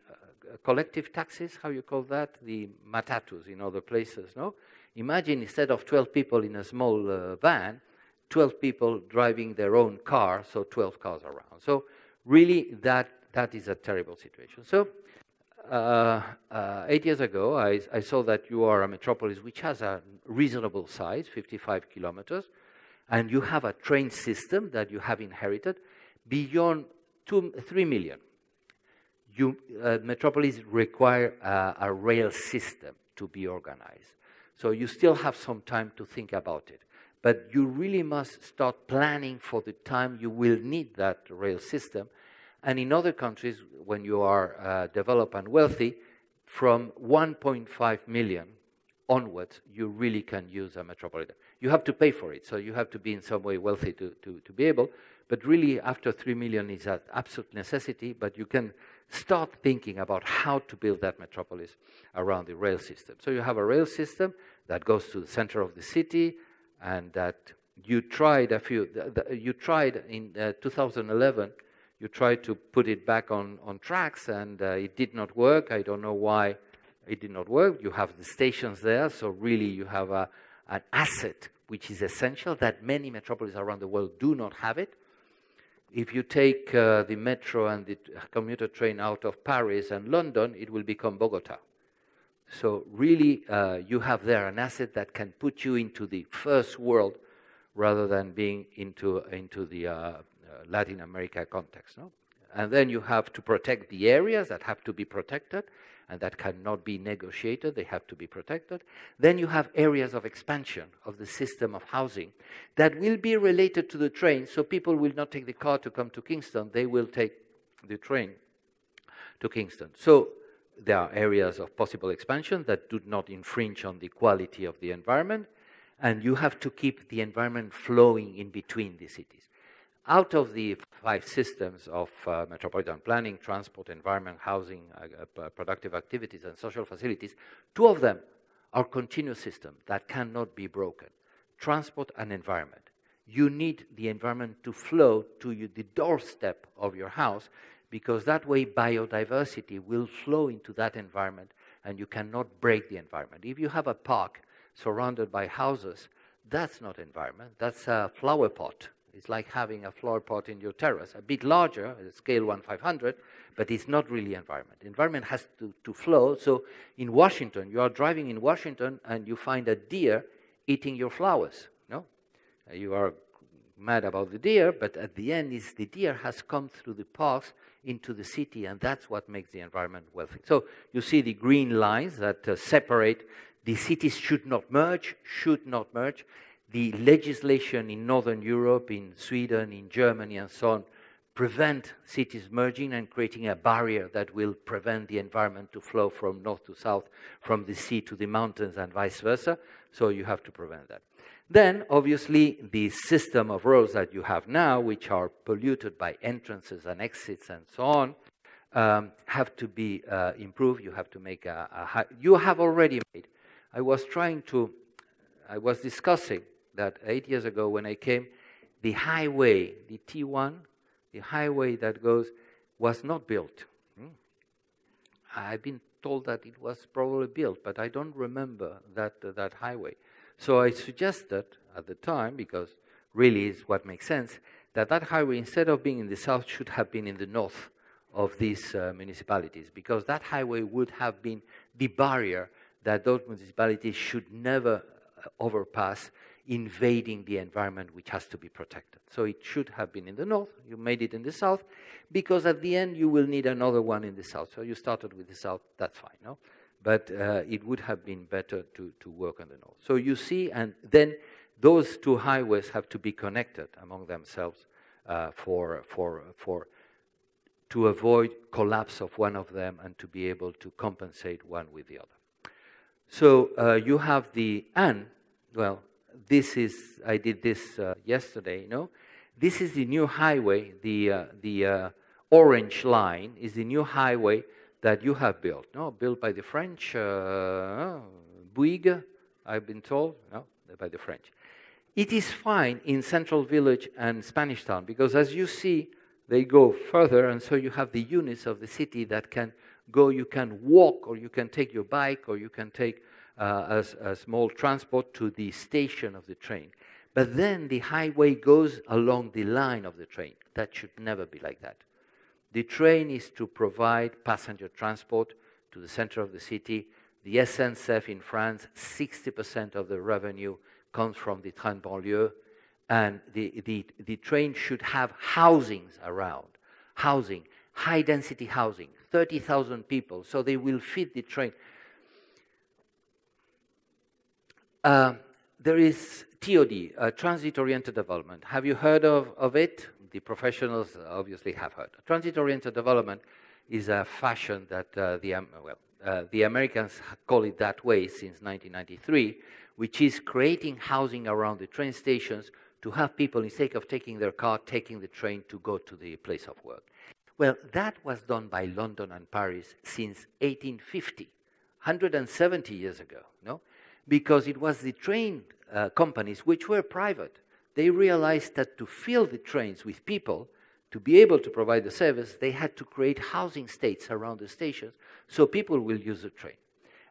collective taxis, how you call that, the matatus in other places, no? Imagine instead of 12 people in a small van, 12 people driving their own car, so 12 cars around. So really that is a terrible situation. So 8 years ago, I saw that you are a metropolis which has a reasonable size, 55 kilometers, and you have a train system that you have inherited beyond 3 million. Metropolis require a rail system to be organized. So you still have some time to think about it. But you really must start planning for the time you will need that rail system. And in other countries, when you are developed and wealthy, from 1.5 million onwards, you really can use a metropolitan. You have to pay for it, so you have to be in some way wealthy to be able. But really, after 3 million is an absolute necessity, but you can start thinking about how to build that metropolis around the rail system. So you have a rail system that goes to the center of the city, and that you tried in 2011, you tried to put it back on tracks, and it did not work. I don't know why it did not work. You have the stations there, so really you have an asset which is essential that many metropolises around the world do not have it. If you take the metro and the commuter train out of Paris and London, it will become Bogota. So really, you have there an asset that can put you into the first world rather than being into the Latin America context. No? And then you have to protect the areas that have to be protected and that cannot be negotiated, they have to be protected. Then you have areas of expansion of the system of housing that will be related to the train, so people will not take the car to come to Kingston, they will take the train to Kingston. So there are areas of possible expansion that do not infringe on the quality of the environment, and you have to keep the environment flowing in between the cities. Out of the 5 systems of metropolitan planning, transport, environment, housing, productive activities, and social facilities, 2 of them are continuous systems that cannot be broken. Transport and environment. You need the environment to flow to the doorstep of your house, because that way biodiversity will flow into that environment, and you cannot break the environment. If you have a park surrounded by houses, that's not environment, that's a flower pot. It's like having a flower pot in your terrace, a bit larger, scale 1/500, but it's not really environment. Environment has to flow. So in Washington, you are driving in Washington and you find a deer eating your flowers. No, you are mad about the deer, but at the end, is the deer has come through the parks into the city, and that's what makes the environment wealthy. So you see the green lines that separate. The cities should not merge. Should not merge. The legislation in Northern Europe, in Sweden, in Germany, and so on, prevent cities merging and creating a barrier that will prevent the environment to flow from north to south, from the sea to the mountains and vice versa. So you have to prevent that. Then, obviously, the system of roads that you have now, which are polluted by entrances and exits and so on, have to be improved. You have to make you have already made. I was discussing that 8 years ago when I came, the highway, the T1, the highway that goes, was not built. I've been told that it was probably built, but I don't remember that, that highway. So I suggested at the time, because really is what makes sense, that that highway, instead of being in the south, should have been in the north of these municipalities, because that highway would have been the barrier that those municipalities should never overpass, invading the environment which has to be protected. So it should have been in the north, you made it in the south, because at the end you will need another one in the south. So you started with the south, that's fine, no? But it would have been better to work on the north. So you see, and then those two highways have to be connected among themselves to avoid collapse of one of them and to be able to compensate one with the other. So you have the, and, well, this is, I did this yesterday, you know, this is the new highway, the orange line is the new highway that you have built, no? Built by the French, Bouygues, I've been told, no, by the French. It is fine in Central Village and Spanish Town because as you see, they go further and so you have the units of the city that can go, you can walk or you can take your bike or you can take a small transport to the station of the train. But then the highway goes along the line of the train. That should never be like that. The train is to provide passenger transport to the center of the city. The SNCF in France, 60% of the revenue comes from the train banlieue, and the train should have housings around. Housing, high-density housing, 30,000 people, so they will fit the train. There is TOD, Transit-Oriented Development. Have you heard of it? The professionals obviously have heard. Transit-oriented development is a fashion that the Americans call it that way since 1993, which is creating housing around the train stations to have people, instead of taking their car, taking the train to go to the place of work. Well, that was done by London and Paris since 1850, 170 years ago, no? Because it was the train companies which were private. They realized that to fill the trains with people, to be able to provide the service, they had to create housing estates around the stations so people will use the train.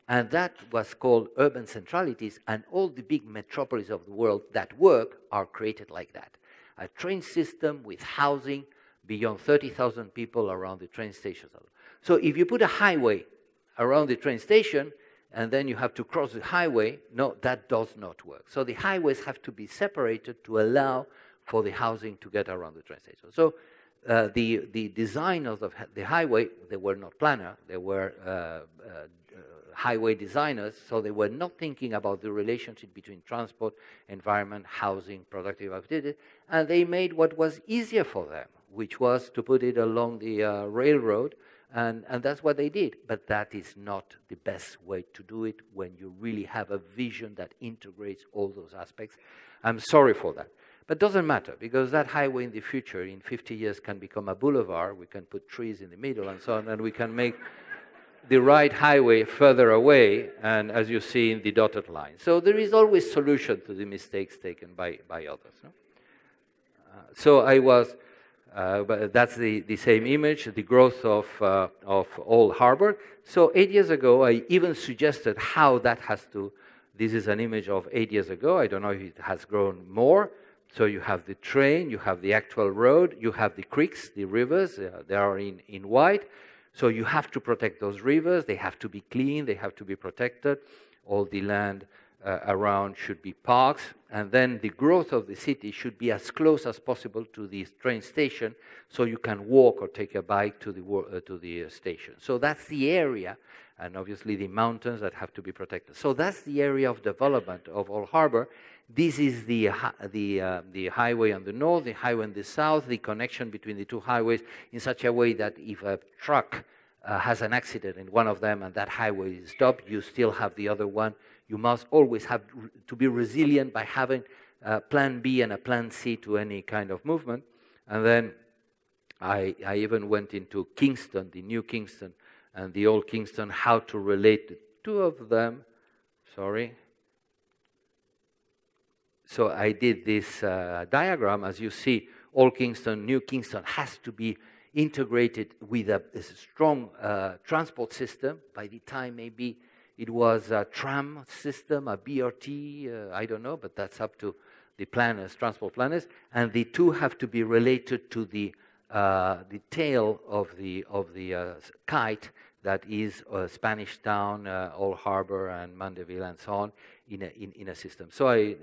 And that was called urban centralities, and all the big metropolises of the world that work are created like that. A train system with housing beyond 30,000 people around the train stations. So if you put a highway around the train station, and then you have to cross the highway, no, that does not work. So the highways have to be separated to allow for the housing to get around the train station. So the design of the highway, they were not planners, they were highway designers, so they were not thinking about the relationship between transport, environment, housing, productive activity, and they made what was easier for them, which was to put it along the railroad, and that's what they did. But that is not the best way to do it when you really have a vision that integrates all those aspects. I'm sorry for that. But it doesn't matter, because that highway in the future, in 50 years, can become a boulevard. We can put trees in the middle and so on, and we can make the right highway further away, and as you see in the dotted line. So there is always a solution to the mistakes taken by others. No? So I was... but that's the same image, the growth of Old Harbour. So 8 years ago, I even suggested how that has to... This is an image of 8 years ago. I don't know if it has grown more. So you have the train, you have the actual road, you have the creeks, the rivers. They are in white. So you have to protect those rivers. They have to be clean. They have to be protected. All the land around should be parks, and then the growth of the city should be as close as possible to the train station, so you can walk or take a bike to the station. So that's the area, and obviously the mountains that have to be protected. So that's the area of development of Old Harbour, This is the highway on the north, the highway on the south, the connection between the two highways in such a way that if a truck has an accident in one of them and that highway is stopped, you still have the other one. You must always have to be resilient by having a plan B and a plan C to any kind of movement. And then I even went into Kingston, the new Kingston and the old Kingston, how to relate the two of them. Sorry. So I did this diagram. As you see, Old Kingston, New Kingston has to be integrated with a strong transport system. By the time maybe it was a tram system, a BRT, I don't know, but that's up to the planners, transport planners. And the two have to be related to the tail of the kite that is Spanish Town, Old Harbour, and Mandeville, and so on in a system. So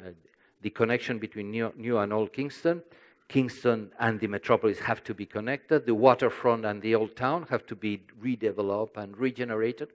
the connection between New and Old Kingston. Kingston and the metropolis have to be connected. The waterfront and the old town have to be redeveloped and regenerated.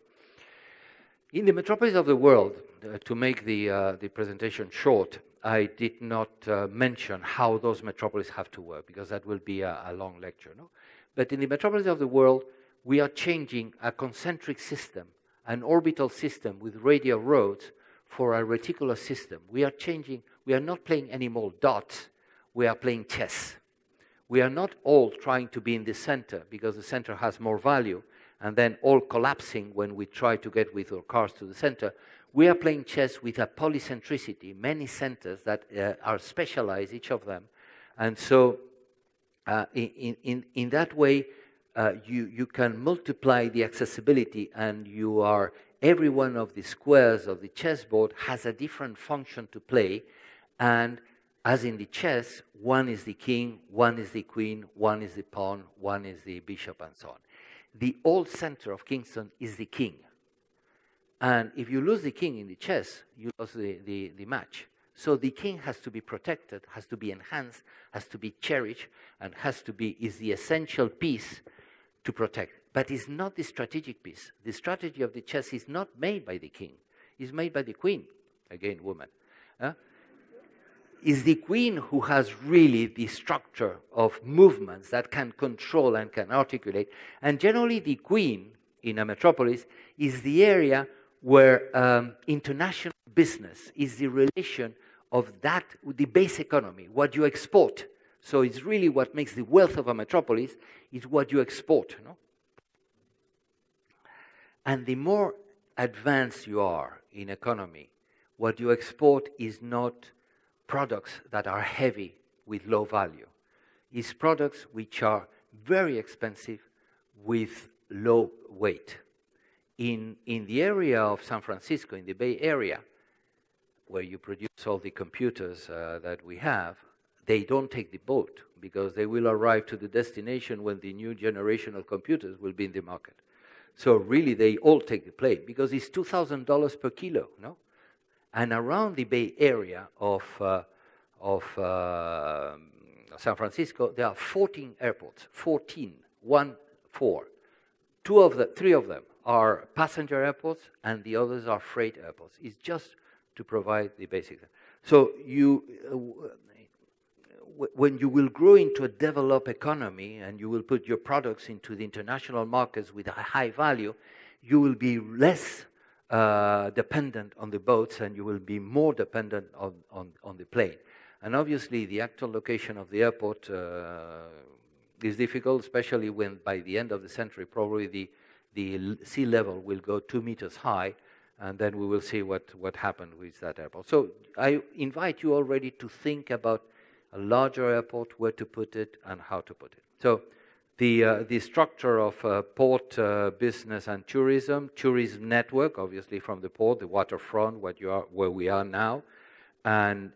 In the metropolis of the world, to make the presentation short, I did not mention how those metropolises have to work, because that will be a long lecture. No? But in the metropolis of the world, we are changing a concentric system, an orbital system with radial roads, for a reticular system. We are changing. We are not playing any more dots. We are playing chess. We are not all trying to be in the center, because the center has more value, and then all collapsing when we try to get with our cars to the center. We are playing chess with a polycentricity, many centers that are specialized, each of them. And so in that way, you can multiply the accessibility, and you are every one of the squares of the chessboard has a different function to play. And as in the chess, one is the king, one is the queen, one is the pawn, one is the bishop, and so on. The old center of Kingston is the king. And if you lose the king in the chess, you lose the match. So the king has to be protected, has to be enhanced, has to be cherished, and is the essential piece to protect. But it's not the strategic piece. The strategy of the chess is not made by the king. It's made by the queen. Again, woman. It's the queen who has really the structure of movements that can control and can articulate. And generally, the queen in a metropolis is the area where international business is the relation of that, the base economy, what you export. So it's really what makes the wealth of a metropolis is what you export. No? And the more advanced you are in economy, what you export is not products that are heavy with low value. It's products which are very expensive with low weight. In the area of San Francisco, in the Bay Area, where you produce all the computers that we have, they don't take the boat, because they will arrive to the destination when the new generation of computers will be in the market. So really, they all take the plane, because it's $2,000 per kilo, no? And around the Bay Area of San Francisco, there are 14 airports, 14, 1, 4. Three of them are passenger airports, and the others are freight airports. It's just to provide the basic. So when you will grow into a developed economy and you will put your products into the international markets with a high value, you will be less dependent on the boats, and you will be more dependent on the plane. And obviously, the actual location of the airport is difficult, especially when by the end of the century, probably the sea level will go 2 meters high, and then we will see what happened with that airport. So I invite you already to think about a larger airport, where to put it and how to put it. So the structure of port business and tourism network, obviously from the port, the waterfront, where we are now, and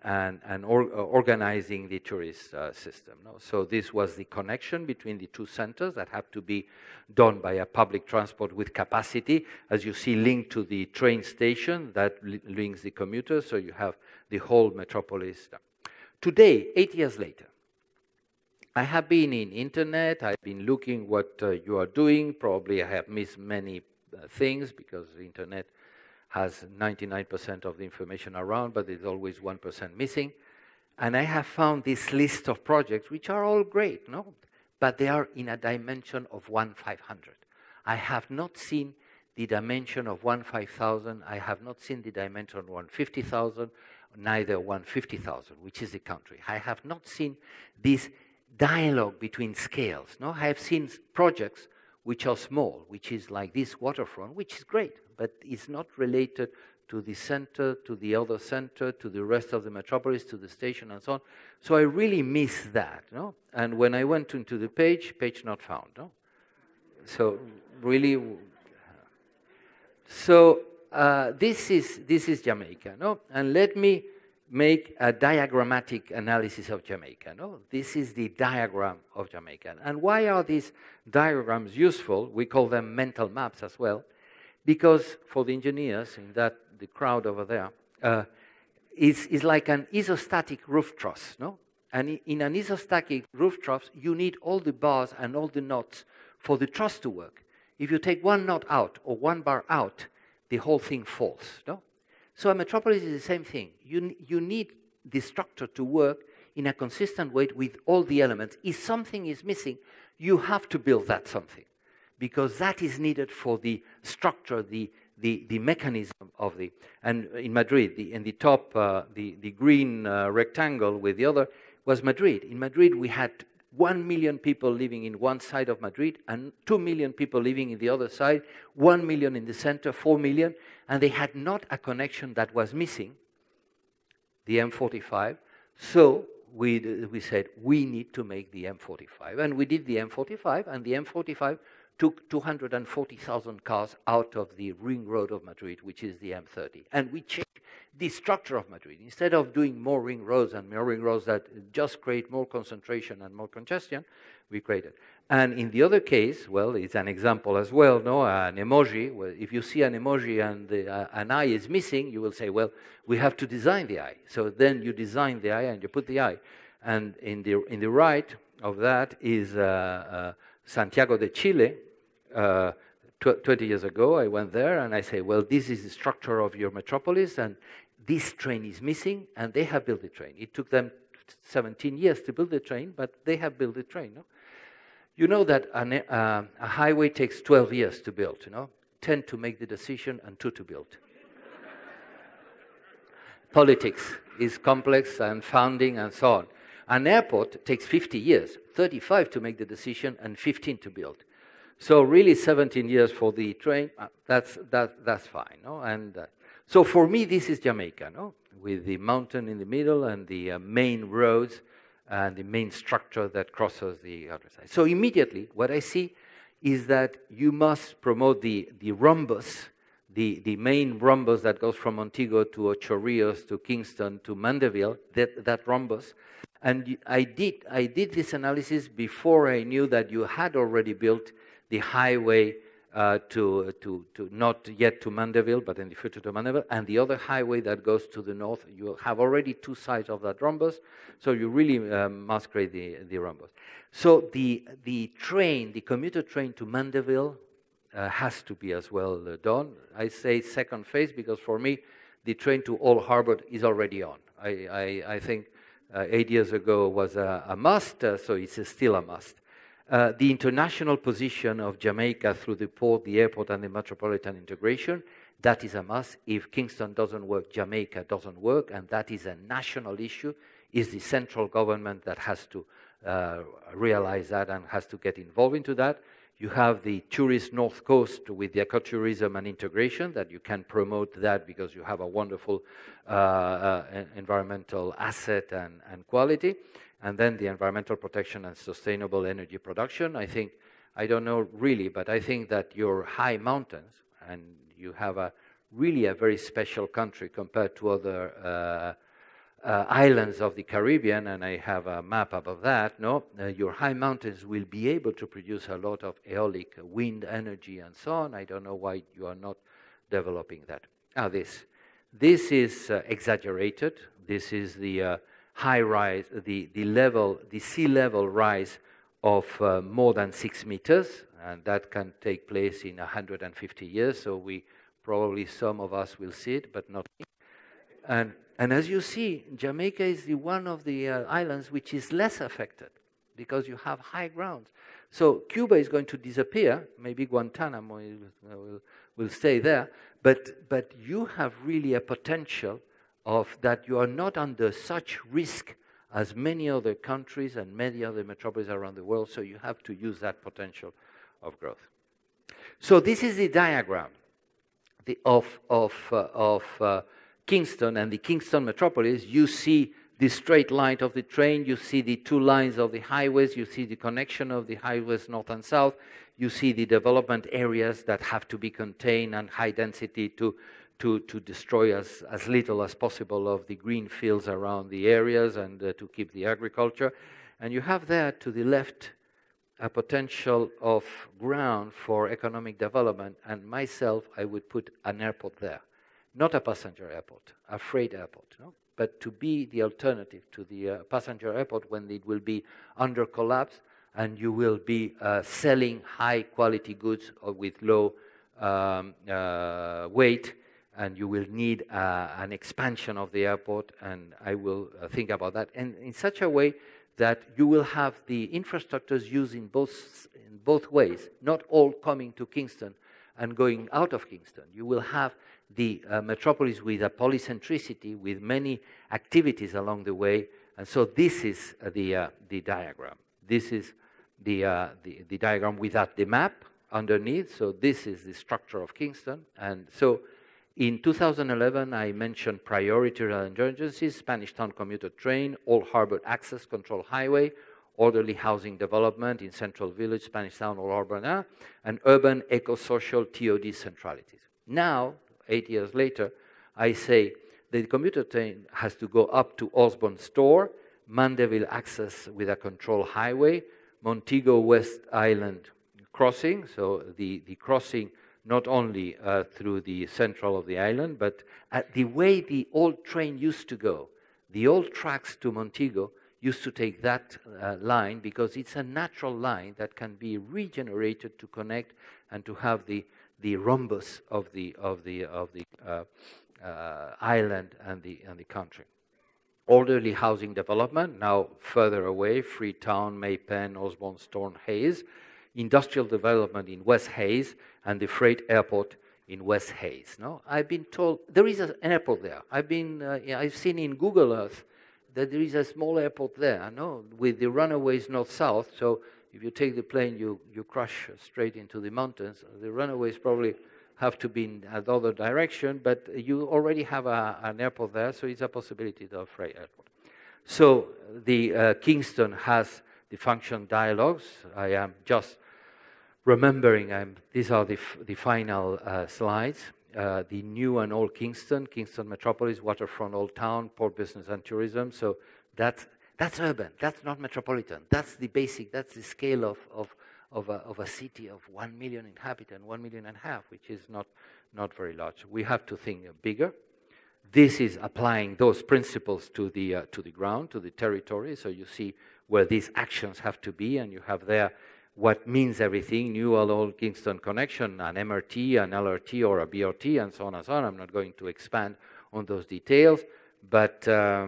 organizing the tourist system. No? So this was the connection between the two centers that have to be done by a public transport with capacity, as you see linked to the train station that links the commuters, so you have the whole metropolis. Today, 8 years later, I have been in internet, I've been looking what you are doing, probably I have missed many things because the internet has 99% of the information around, but there's always 1% missing. And I have found this list of projects, which are all great, no? But they are in a dimension of 1/500. I have not seen the dimension of 1/5,000. I have not seen the dimension of 1/50,000, neither 1/50,000, which is the country. I have not seen this dialogue between scales. No, I have seen projects which are small, which is like this waterfront, which is great, but it's not related to the center, to the other center, to the rest of the metropolis, to the station, and so on. So I really miss that, no? And when I went into the page, page not found, no? So really... So this is Jamaica, no? And let me make a diagrammatic analysis of Jamaica, no? This is the diagram of Jamaica. And why are these diagrams useful? We call them mental maps as well, because for the engineers in that, the crowd over there, is like an isostatic roof truss, no? And in an isostatic roof truss, you need all the bars and all the knots for the truss to work. If you take one knot out or one bar out, the whole thing falls, no? So a metropolis is the same thing. You need the structure to work in a consistent way with all the elements. If something is missing, you have to build that something, because that is needed for the structure, the mechanism of the... And in Madrid, in the top, the green rectangle with the other was Madrid. In Madrid, we had 1 million people living in one side of Madrid and 2 million people living in the other side, 1 million in the center, 4 million, and they had not a connection that was missing, the M45. So we said, we need to make the M45. And we did the M45, and the M45 took 240,000 cars out of the ring road of Madrid, which is the M30. And we changed the structure of Madrid. Instead of doing more ring roads and more ring roads that just create more concentration and more congestion, we created. And in the other case, well, it's an example as well, no? An emoji. Well, if you see an emoji and an eye is missing, you will say, well, we have to design the eye. So then you design the eye and you put the eye. And in the right of that is Santiago de Chile. 20 years ago, I went there and I say, well, this is the structure of your metropolis and this train is missing, and they have built the train. It took them 17 years to build the train, but they have built the train. No? You know that a highway takes 12 years to build, you know? 10 to make the decision and 2 to build. Politics is complex and funding and so on. An airport takes 50 years, 35 to make the decision and 15 to build. So really 17 years for the train, that's fine, no? And so for me, this is Jamaica, no? With the mountain in the middle and the main roads and the main structure that crosses the other side. So immediately what I see is that you must promote the rhombus, the main rhombus that goes from Montego to Ocho Rios to Kingston to Mandeville, that rhombus. And I did this analysis before I knew that you had already built the highway to not yet to Mandeville, but in the future to Mandeville, and the other highway that goes to the north. You have already two sides of that rhombus, so you really must create the rhombus. So the train, the commuter train to Mandeville has to be as well done. I say second phase because for me, the train to Old Harbour is already on. I think 8 years ago was a must, so it's still a must. The international position of Jamaica through the port, the airport, and the metropolitan integration, that is a must. If Kingston doesn't work, Jamaica doesn't work, and that is a national issue. It's the central government that has to realize that and has to get involved into that. You have the tourist North Coast with the ecotourism and integration that you can promote that because you have a wonderful environmental asset and quality. And then the environmental protection and sustainable energy production. I think, I don't know really, but I think that your high mountains, and you have really a very special country compared to other islands of the Caribbean, and I have a map above that, no? Your high mountains will be able to produce a lot of aeolic wind energy and so on. I don't know why you are not developing that. This is exaggerated. This is the high rise, the sea level rise of more than 6 meters, and that can take place in 150 years, so we Probably some of us will see it, but not me. And as you see, Jamaica is the one of the islands which is less affected because you have high grounds. So Cuba is going to disappear. Maybe Guantanamo will stay there. But you have really a potential of that you are not under such risk as many other countries and many other metropolises around the world, so you have to use that potential of growth. So this is the diagram of Kingston and the Kingston metropolis. You see the straight line of the train, you see the two lines of the highways, you see the connection of the highways north and south, you see the development areas that have to be contained and high density to destroy as little as possible of the green fields around the areas and to keep the agriculture. And you have there to the left a potential of ground for economic development, and myself, I would put an airport there. Not a passenger airport, a freight airport, no? But to be the alternative to the passenger airport when it will be under collapse and you will be selling high quality goods with low weight, and you will need an expansion of the airport, and I will think about that. And in such a way that you will have the infrastructures used in both ways, not all coming to Kingston and going out of Kingston. You will have the metropolis with a polycentricity, with many activities along the way. And so this is the diagram. This is the diagram without the map underneath. So this is the structure of Kingston. And so in 2011, I mentioned priority rail emergencies, Spanish Town commuter train, Old Harbour access control highway, orderly housing development in Central Village, Spanish Town, Old Harbour, and urban eco-social TOD centralities. Now, 8 years later, I say the commuter train has to go up to Osborne Store, Mandeville access with a control highway, Montego West Island crossing, so the crossing not only through the central of the island, but at the way the old train used to go. The old tracks to Montego used to take that line because it's a natural line that can be regenerated to connect and to have the rhombus of the island and the country. Orderly housing development, now further away, Freetown, Maypen, Osborne, Storm, Hayes. Industrial development in West Hayes and the freight airport in West Hayes. No, I've been told there is an airport there. I've seen in Google Earth that there is a small airport there. No, with the runaways north-south. So if you take the plane, you crash straight into the mountains. The runaways probably have to be in another direction, but you already have an airport there, so it's a possibility of freight airport. So the Kingston has the function dialogues. I am just remembering, these are the final slides, the new and old Kingston, Kingston Metropolis, Waterfront Old Town, Port Business and Tourism. So that's urban, that's not metropolitan, that's the basic, that's the scale of a city of 1 million inhabitants, 1.5 million, which is not very large. We have to think bigger. This is applying those principles to the ground, to the territory, so you see where these actions have to be, and you have there what means everything, new and old Kingston connection, an MRT, an LRT, or a BRT, and so on and so on. I'm not going to expand on those details, but I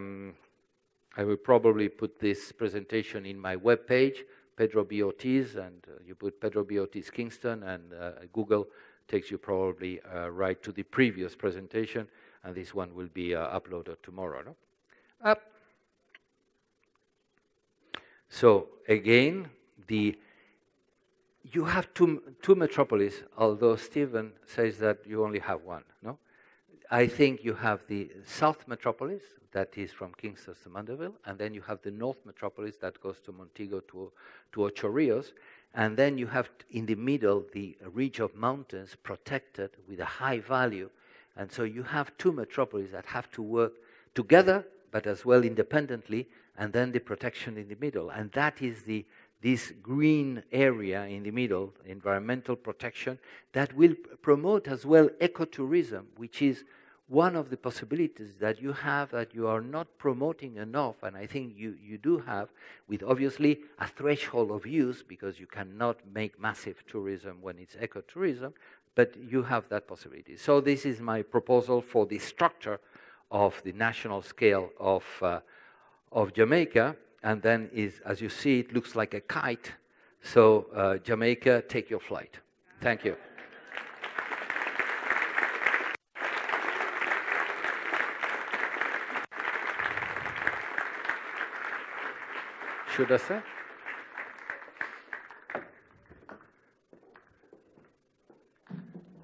will probably put this presentation in my webpage, Pedro Ortiz, and you put Pedro Ortiz Kingston, and Google takes you probably right to the previous presentation, and this one will be uploaded tomorrow. No? So again, you have two metropolises, although Stephen says that you only have one, no? I think you have the south metropolis, that is from Kingston to Mandeville, and then you have the north metropolis that goes to Montego to Ocho Rios, and then you have in the middle the ridge of mountains protected with a high value, and so you have two metropolises that have to work together, but as well independently, and then the protection in the middle, and that is this green area in the middle, environmental protection, that will promote as well ecotourism, which is one of the possibilities that you have that you are not promoting enough, and I think you do have, with obviously a threshold of use, because you cannot make massive tourism when it's ecotourism, but you have that possibility. So this is my proposal for the structure of the national scale of Jamaica, and then is, as you see, it looks like a kite. So Jamaica, take your flight. Thank you. Should I say?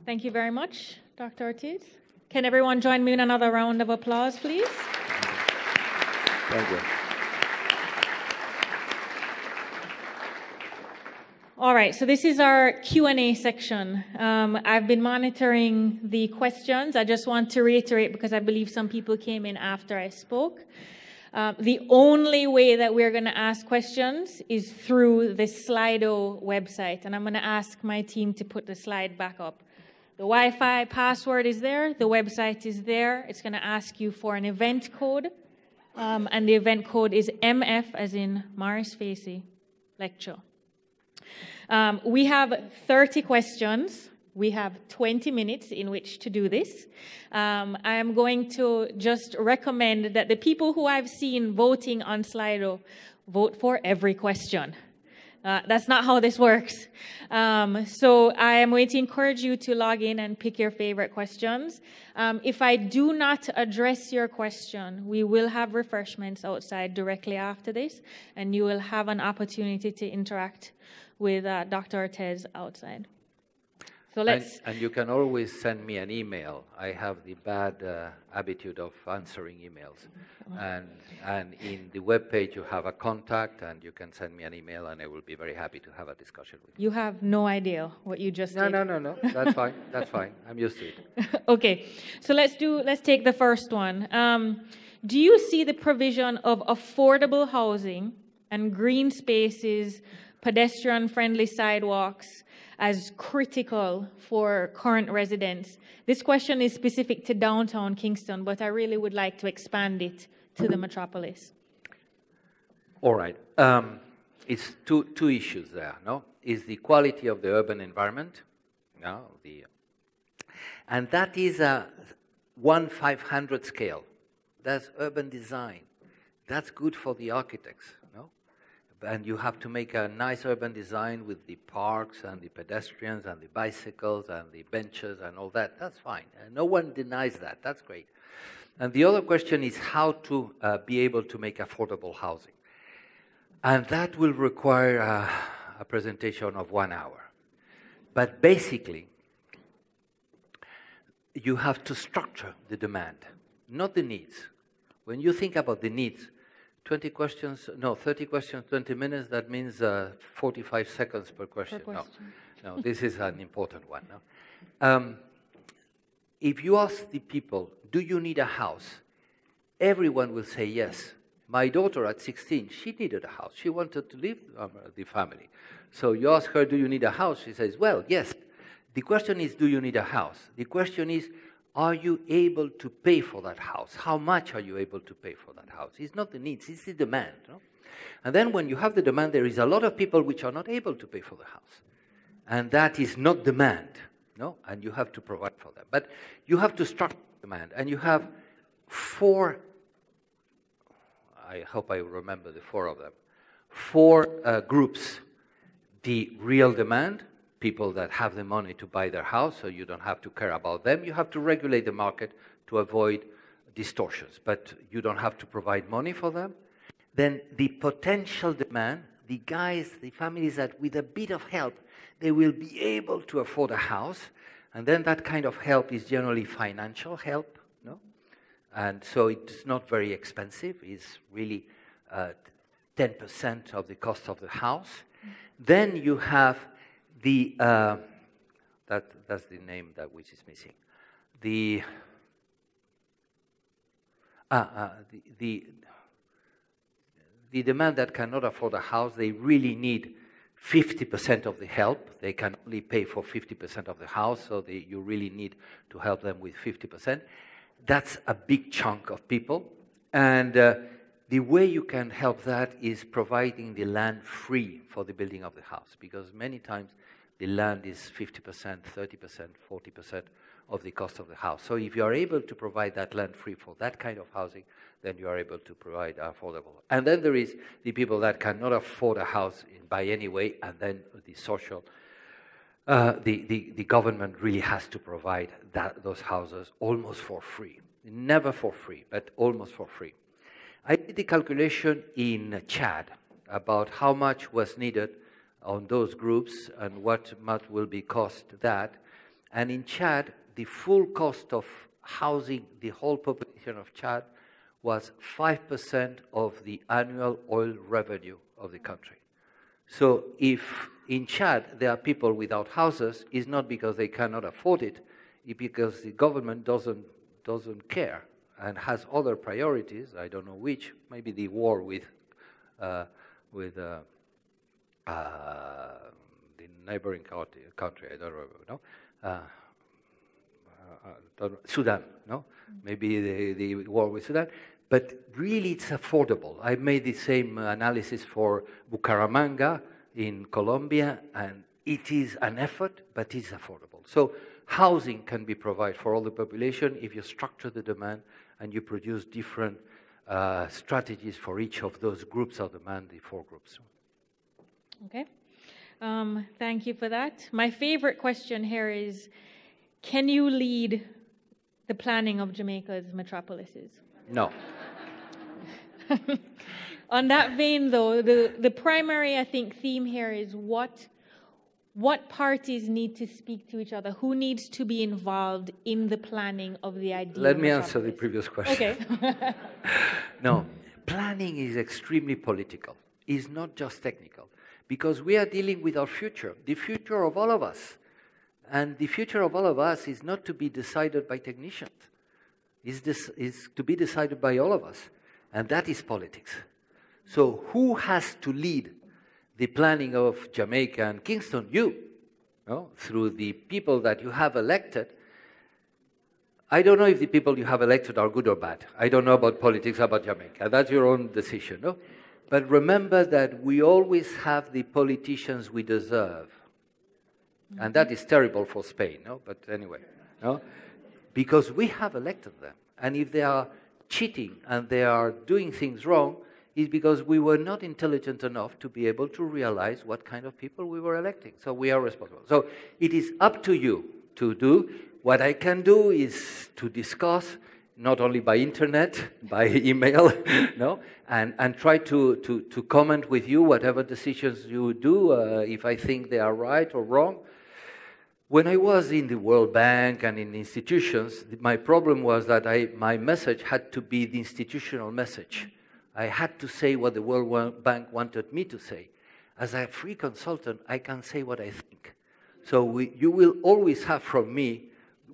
Thank you very much, Dr. Ortiz. Can everyone join me in another round of applause, please? Thank you. All right, so this is our Q&A section. I've been monitoring the questions. I just want to reiterate, because I believe some people came in after I spoke. The only way that we're going to ask questions is through the Slido website, and I'm going to ask my team to put the slide back up. The Wi-Fi password is there. The website is there. It's going to ask you for an event code, and the event code is MF, as in Maurice Facey Lecture. We have 30 questions. We have 20 minutes in which to do this. I am going to just recommend that the people who I've seen voting on Slido vote for every question. That's not how this works. So I am going to encourage you to log in and pick your favorite questions. If I do not address your question, we will have refreshments outside directly after this, and you will have an opportunity to interact with Dr. Ortiz outside. So let's and you can always send me an email. I have the bad habit of answering emails. And in the webpage you have a contact, and you can send me an email, and I will be very happy to have a discussion with you. You have no idea what you just did. No. That's fine. That's fine. I'm used to it. Okay. So let's take the first one. Do you see the provision of affordable housing and green spaces, pedestrian-friendly sidewalks as critical for current residents? This question is specific to downtown Kingston, but I really would like to expand it to the metropolis. All right. It's two issues there, no? Is the quality of the urban environment, no? And that is a 1/500 scale. That's urban design. That's good for the architects, no? And you have to make a nice urban design with the parks and the pedestrians and the bicycles and the benches and all that. That's fine. No one denies that. That's great. And the other question is how to be able to make affordable housing. And that will require a presentation of 1 hour. But basically, you have to structure the demand, not the needs. When you think about the needs, 20 questions, no, 30 questions, 20 minutes, that means 45 seconds per question. No, this is an important one. No? If you ask the people, do you need a house? Everyone will say yes. My daughter at 16, she needed a house. She wanted to leave the family. So you ask her, do you need a house? She says, well, yes. The question is, do you need a house? The question is, are you able to pay for that house? How much are you able to pay for that house? It's not the needs, it's the demand. No? And then when you have the demand, there is a lot of people which are not able to pay for the house. And that is not demand, no? And you have to provide for them. But you have to structure demand. And you have four, I hope I remember the four of them, four groups. The real demand, people that have the money to buy their house, so you don't have to care about them. You have to regulate the market to avoid distortions, but you don't have to provide money for them. Then the potential demand, the guys, the families that with a bit of help, they will be able to afford a house, and then that kind of help is generally financial help, no? And so it's not very expensive, it's really 10% of the cost of the house. Then you have the, that's the name that which is missing. The demand that cannot afford a house, they really need 50% of the help. They can only pay for 50% of the house, so you really need to help them with 50%. That's a big chunk of people. And the way you can help that is providing the land free for the building of the house, because many times the land is 50%, 30%, 40% of the cost of the house. So if you are able to provide that land free for that kind of housing, then you are able to provide affordable. And then there is the people that cannot afford a house by any way, and then the social, the government really has to provide that, those houses almost for free. Never for free, but almost for free. I did the calculation in Chad about how much was needed on those groups and what much will be cost that. And in Chad, the full cost of housing the whole population of Chad was 5% of the annual oil revenue of the country. So if in Chad there are people without houses, it's not because they cannot afford it, it's because the government doesn't care and has other priorities, I don't know which, maybe the war with the neighboring country, I don't remember, no? Sudan, no? Maybe the war with Sudan. But really it's affordable. I made the same analysis for Bucaramanga in Colombia, and it is an effort, but it's affordable. So housing can be provided for all the population if you structure the demand and you produce different strategies for each of those groups of demand, the four groups. Okay. Thank you for that. My favorite question here is, can you lead the planning of Jamaica's metropolises? No. On that vein, though, the primary, I think, theme here is what parties need to speak to each other? Who needs to be involved in the planning of the idea? Let me answer the previous question. Okay. No, planning is extremely political. It's not just technical. Because we are dealing with our future, the future of all of us. And the future of all of us is not to be decided by technicians. It's to be decided by all of us. And that is politics. So who has to lead the planning of Jamaica and Kingston? You, no? Through the people that you have elected. I don't know if the people you have elected are good or bad. I don't know about politics, about Jamaica. That's your own decision, no? But remember that we always have the politicians we deserve. Mm-hmm. And that is terrible for Spain, no? But anyway, no? Because we have elected them. And if they are cheating and they are doing things wrong, it's because we were not intelligent enough to be able to realize what kind of people we were electing. So we are responsible. So it is up to you to do. What I can do is to discuss, not only by internet, by email, no, and try to comment with you whatever decisions you do, if I think they are right or wrong. When I was in the World Bank and in institutions, my problem was that my message had to be the institutional message. I had to say what the World Bank wanted me to say. As a free consultant, I can say what I think. So you will always have from me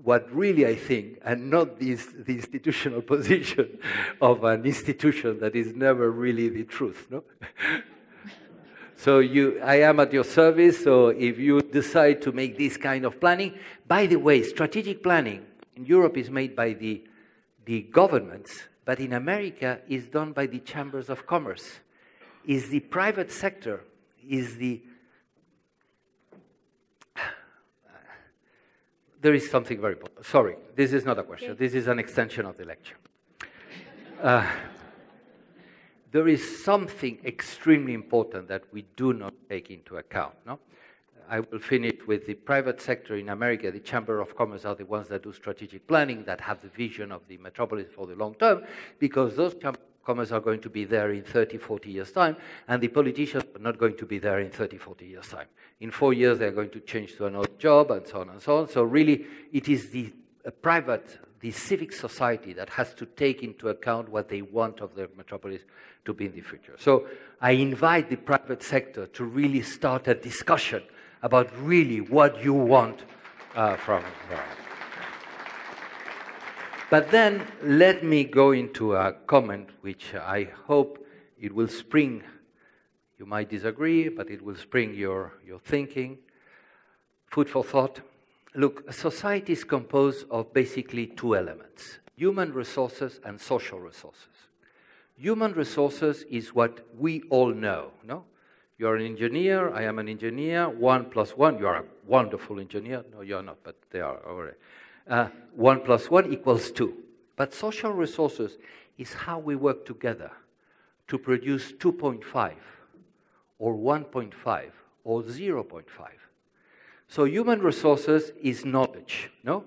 what really I think, and not the institutional position of an institution that is never really the truth, no? So I am at your service, so if you decide to make this kind of planning, by the way, strategic planning in Europe is made by the governments, but in America is done by the chambers of commerce. Is the private sector, is the... There is something very important. Sorry, this is not a question. This is an extension of the lecture. There is something extremely important that we do not take into account. No? I will finish with the private sector in America. The Chamber of Commerce are the ones that do strategic planning, that have the vision of the metropolis for the long term, because those Chamber of Commerce are going to be there in 30, 40 years' time, and the politicians are not going to be there in 30, 40 years' time. In 4 years, they're going to change to another job, and so on and so on. So really, it is the private, the civic society that has to take into account what they want of their metropolis to be in the future. So I invite the private sector to really start a discussion about really what you want from it. But then let me go into a comment which I hope it will spring. You might disagree, but it will spring your thinking. Food for thought. Look, a society is composed of basically two elements, human resources and social resources. Human resources is what we all know, no? You're an engineer, I am an engineer, 1 + 1, you are a wonderful engineer. No, you're not, but they are already. 1 + 1 = 2. But social resources is how we work together to produce 2.5 or 1.5 or 0.5. So human resources is knowledge, no?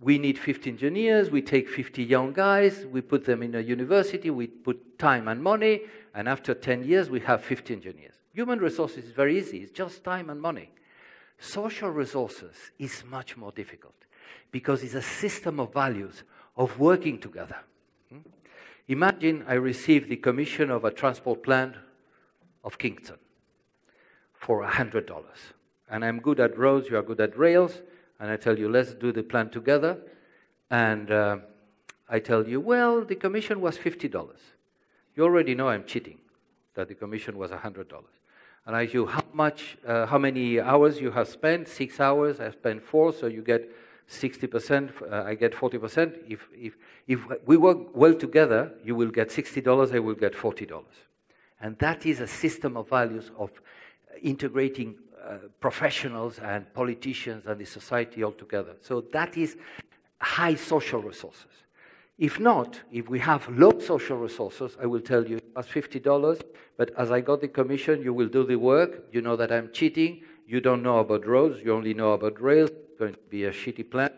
We need 50 engineers, we take 50 young guys, we put them in a university, we put time and money, and after 10 years we have 50 engineers. Human resources is very easy, it's just time and money. Social resources is much more difficult because it's a system of values of working together. Imagine I receive the commission of a transport plan of Kingston for $100. And I'm good at roads, you are good at rails, and I tell you, let's do the plan together. And I tell you, well, the commission was $50. You already know I'm cheating, that the commission was $100. And I ask you, how many hours you have spent? 6 hours, I spent 4, so you get 60%, I get 40%. If we work well together, you will get $60, I will get $40. And that is a system of values of integrating professionals and politicians and the society all together. So that is high social resources. If not, if we have low social resources, I will tell you, that's $50, but as I got the commission, you will do the work, you know that I'm cheating, you don't know about roads, you only know about rails, it's going to be a shitty plan,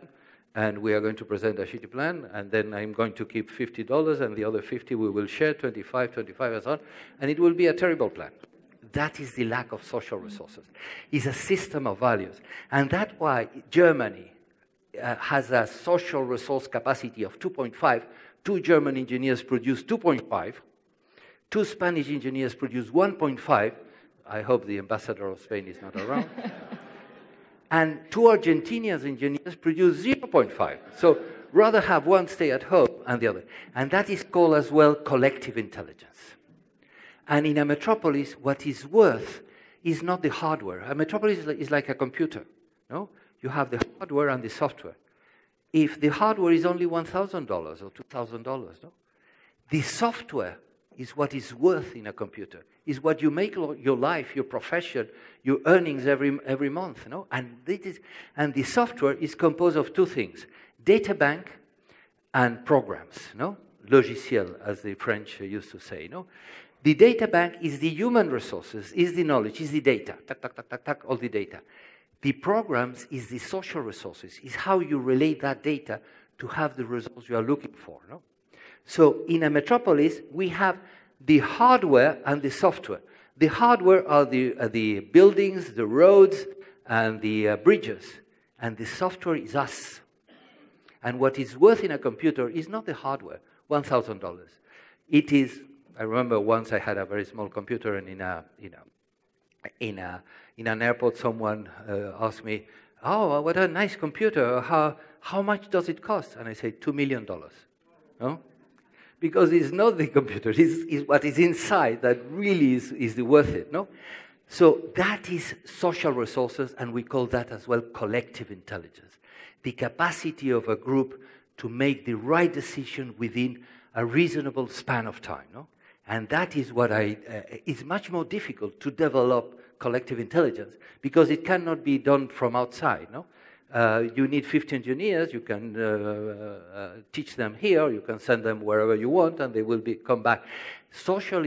and we are going to present a shitty plan, and then I'm going to keep $50, and the other 50 we will share, 25, and so on, and it will be a terrible plan. That is the lack of social resources. It's a system of values. And that's why Germany has a social resource capacity of 2.5. 2 German engineers produce 2.5. 2 Spanish engineers produce 1.5. I hope the ambassador of Spain is not around. And 2 Argentinian engineers produce 0.5. So rather have 1 stay at home and the other. And that is called as well collective intelligence. And in a metropolis, what is worth is not the hardware. A metropolis is like a computer, no? You have the hardware and the software. If the hardware is only $1,000 or $2,000, no? The software is what is worth in a computer, is what you make your life, your profession, your earnings every month, no? And the software is composed of 2 things, data bank and programs, no? Logiciel, as the French used to say, no? The data bank is the human resources, is the knowledge, is the data, all the data. The programs is the social resources, is how you relate that data to have the results you are looking for, no? So in a metropolis, we have the hardware and the software. The hardware are the buildings, the roads, and the bridges, and the software is us. And what is worth in a computer is not the hardware, $1,000. It is... I remember once I had a very small computer, and in an airport, someone asked me, "Oh, what a nice computer! How much does it cost?" And I said, $2 million, no, because it's not the computer; it's what is inside that really is worth it, no. So that is social resources, and we call that as well collective intelligence, the capacity of a group to make the right decision within a reasonable span of time, no. And that is what it's much more difficult to develop collective intelligence because it cannot be done from outside, no? You need 50 engineers, you can teach them here, you can send them wherever you want and they will come back. Social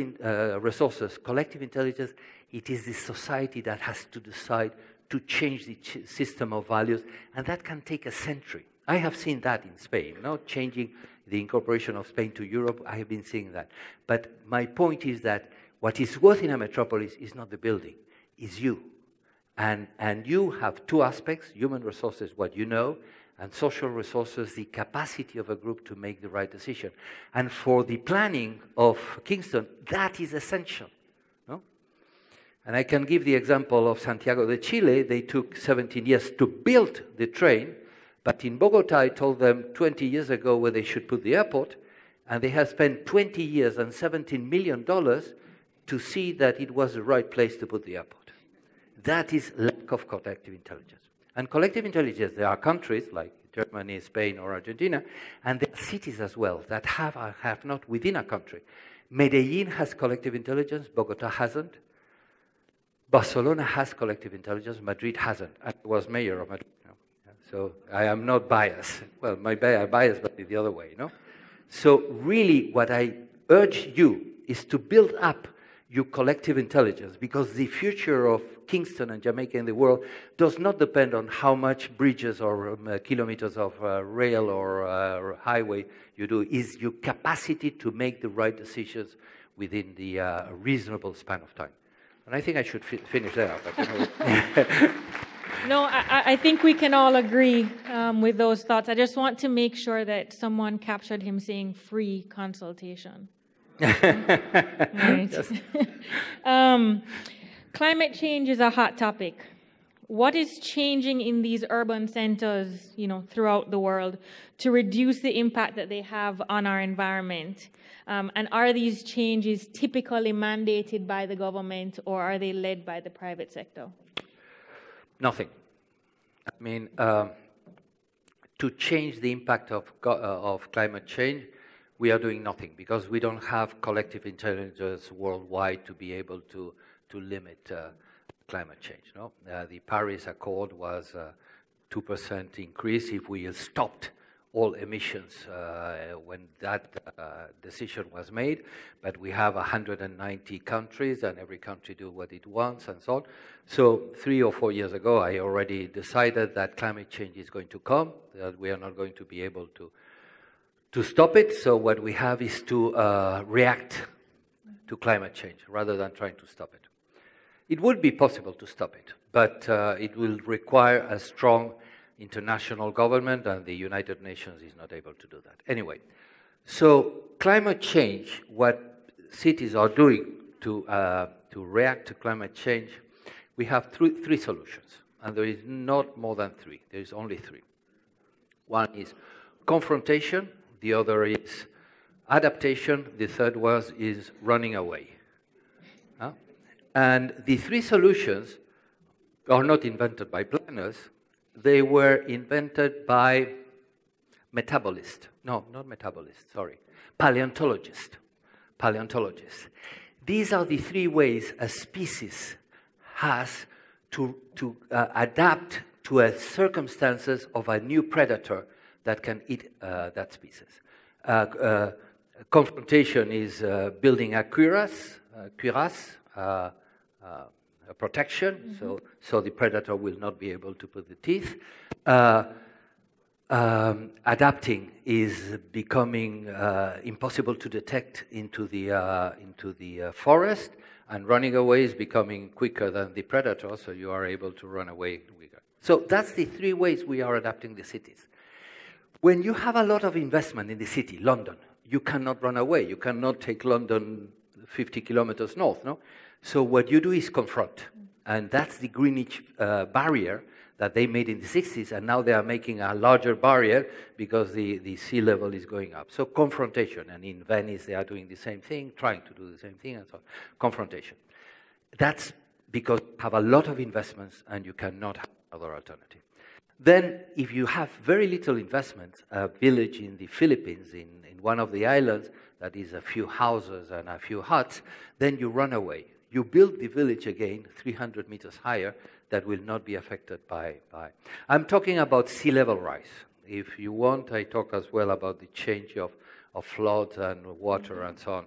resources, collective intelligence, it is the society that has to decide to change the system of values, and that can take a century. I have seen that in Spain, no? Changing the incorporation of Spain to Europe, I have been seeing that. But my point is that what is worth in a metropolis is not the building, it's you. And you have 2 aspects, human resources, what you know, and social resources, the capacity of a group to make the right decision. And for the planning of Kingston, that is essential, no? And I can give the example of Santiago de Chile. They took 17 years to build the train. But in Bogota, I told them 20 years ago where they should put the airport, and they have spent 20 years and $17 million to see that it was the right place to put the airport. That is lack of collective intelligence. And collective intelligence, there are countries like Germany, Spain, or Argentina, and there are cities as well that have or have not within a country. Medellin has collective intelligence, Bogota hasn't. Barcelona has collective intelligence, Madrid hasn't. I was mayor of Madrid, so I am not biased. Well, maybe I'm biased, but the other way, no? So really what I urge you is to build up your collective intelligence, because the future of Kingston and Jamaica in the world does not depend on how much bridges or kilometers of rail or highway you do. Is your capacity to make the right decisions within the reasonable span of time. And I think I should finish there. But, no, I think we can all agree with those thoughts. I just want to make sure that someone captured him saying free consultation. Right. Yes. Climate change is a hot topic. What is changing in these urban centers, throughout the world to reduce the impact that they have on our environment? And are these changes typically mandated by the government, or are they led by the private sector? Nothing. I mean, to change the impact of climate change, we are doing nothing, because we don't have collective intelligence worldwide to be able to limit climate change. No? The Paris Accord was a 2% increase. If we stopped all emissions when that decision was made, but we have 190 countries, and every country do what it wants and so on. So 3 or 4 years ago, I already decided that climate change is going to come, that we are not going to be able to stop it. So what we have is to react to climate change rather than trying to stop it. It would be possible to stop it, but it will require a strong international government, and the United Nations is not able to do that. Anyway, so climate change, what cities are doing to react to climate change, we have three solutions, and there is not more than 3. There is only 3. One is confrontation, the other is adaptation, the third one is running away. And the 3 solutions are not invented by planners. They were invented by metabolists. No, not metabolists, sorry. Paleontologists. Paleontologists. These are the 3 ways a species has to adapt to circumstances of a new predator that can eat that species. Confrontation is building a cuirass, protection, mm-hmm. so the predator will not be able to put the teeth. Adapting is becoming impossible to detect into the forest, and running away is becoming quicker than the predator, so you are able to run away quicker. So that's the 3 ways we are adapting the cities. When you have a lot of investment in the city, London, you cannot run away. You cannot take London 50 kilometers north, no? So what you do is confront, and that's the Greenwich barrier that they made in the 60s, and now they are making a larger barrier because the sea level is going up. So confrontation, and in Venice they are doing the same thing, trying to do the same thing, and so on. Confrontation. That's because you have a lot of investments and you cannot have another alternative. Then if you have very little investments, a village in the Philippines, in one of the islands, that is a few houses and a few huts, then you run away. You build the village again 300 meters higher that will not be affected by. I'm talking about sea level rise. If you want, I talk as well about the change of floods and water and so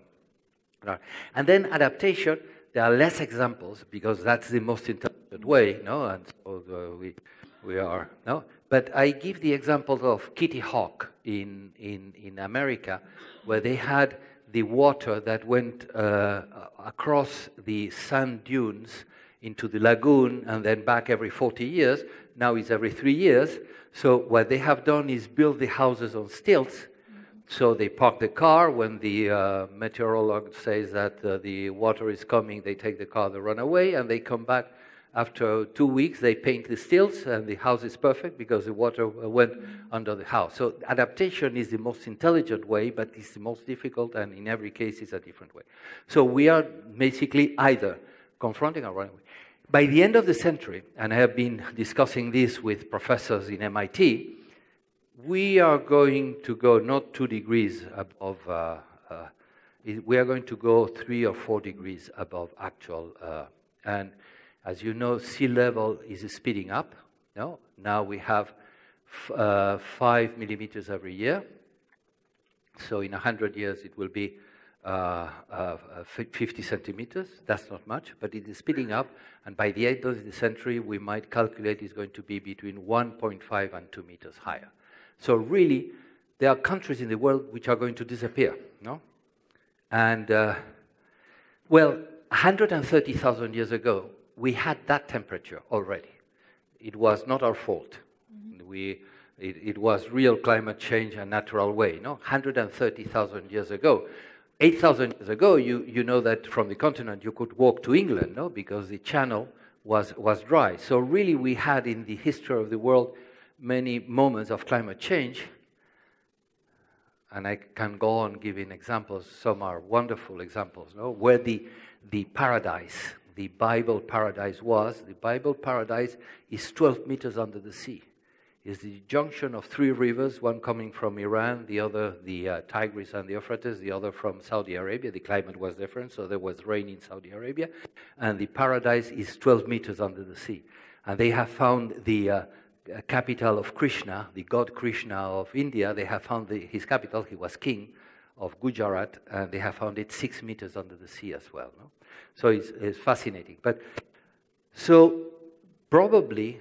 on. And then adaptation, there are less examples because that's the most intelligent way, no? And so we are, no? But I give the example of Kitty Hawk in America, where they had the water that went across the sand dunes into the lagoon and then back every 40 years. Now it's every 3 years. So what they have done is build the houses on stilts. Mm-hmm. So they park the car. When the meteorologist says that the water is coming, they take the car, they run away, and they come back. After 2 weeks, they paint the stilts, and the house is perfect because the water went under the house. So adaptation is the most intelligent way, but it's the most difficult, and in every case, it's a different way. So we are basically either confronting or running away. By the end of the century, and I have been discussing this with professors in MIT, we are going to go not 2 degrees above, we are going to go 3 or 4 degrees above actual, and As you know, sea level is speeding up. No? Now we have 5 millimeters every year. So in 100 years, it will be 50 centimeters. That's not much, but it is speeding up. And by the end of the century, we might calculate it's going to be between 1.5 and 2 meters higher. So really, there are countries in the world which are going to disappear. No? And, well, 130,000 years ago, we had that temperature already. It was not our fault. Mm-hmm. It was real climate change and natural way. No? 130,000 years ago. 8,000 years ago, you know that from the continent you could walk to England, no? Because the channel was dry. So really we had in the history of the world many moments of climate change. And I can go on giving examples. Some are wonderful examples, no? Where the paradise, the Bible paradise was. The Bible paradise is 12 meters under the sea. Is the junction of three rivers, one coming from Iran, the other, the Tigris and the Euphrates, the other from Saudi Arabia. The climate was different, so there was rain in Saudi Arabia. And the paradise is 12 meters under the sea. And they have found the capital of Krishna, the god Krishna of India. They have found his capital, he was king of Gujarat, and they have found it 6 meters under the sea as well. No? So it's fascinating. But so probably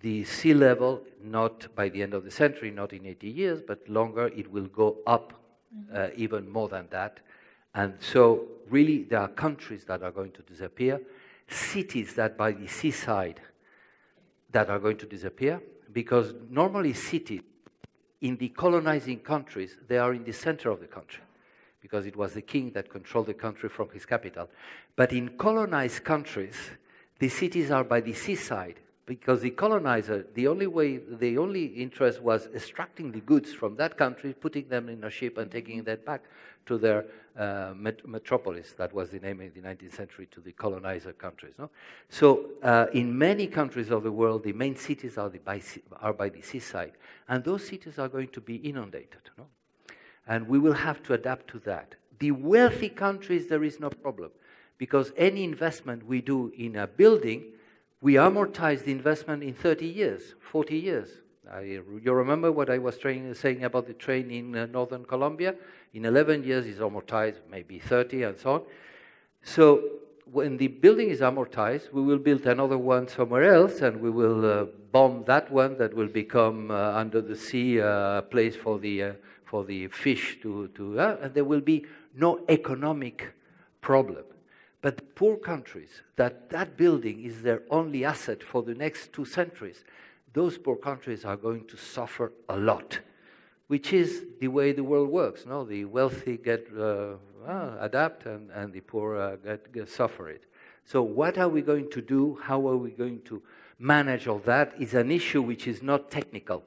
the sea level, not by the end of the century, not in 80 years, but longer, it will go up even more than that. And so really there are countries that are going to disappear, cities that by the seaside that are going to disappear, because normally cities in the colonizing countries, they are in the center of the country, because it was the king that controlled the country from his capital. But in colonized countries, the cities are by the seaside, because the colonizer, the only interest was extracting the goods from that country, putting them in a ship and taking them back to their metropolis. That was the name in the 19th century to the colonizer countries. No? So in many countries of the world, the main cities are by the seaside. And those cities are going to be inundated. No? And we will have to adapt to that. The wealthy countries, there is no problem, because any investment we do in a building, we amortize the investment in 30 years, 40 years. You remember what I was saying about the train in northern Colombia? In 11 years, it's amortized, maybe 30 and so on. So when the building is amortized, we will build another one somewhere else, and we will bomb that one that will become under the sea place for the fish to and there will be no economic problem. But poor countries, that building is their only asset for the next 2 centuries, those poor countries are going to suffer a lot, which is the way the world works. No? The wealthy get adapt and the poor suffer it. So what are we going to do? How are we going to manage all that? Is an issue which is not technical,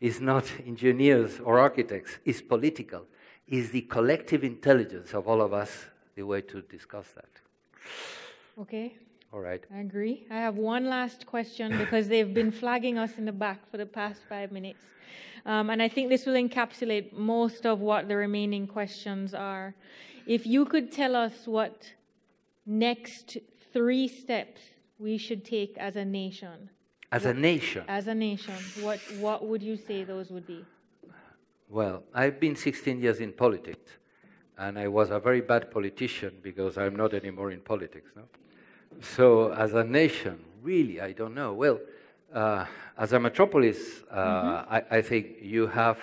is not engineers or architects, is political, is the collective intelligence of all of us the way to discuss that. Okay. All right. I agree. I have one last question because they've been flagging us in the back for the past 5 minutes. And I think this will encapsulate most of what the remaining questions are. If you could tell us what next 3 steps we should take as a nation. As a nation? As a nation. What would you say those would be? Well, I've been 16 years in politics. And I was a very bad politician because I'm not anymore in politics. No? So as a nation, really, I don't know. Well, as a metropolis, I think you have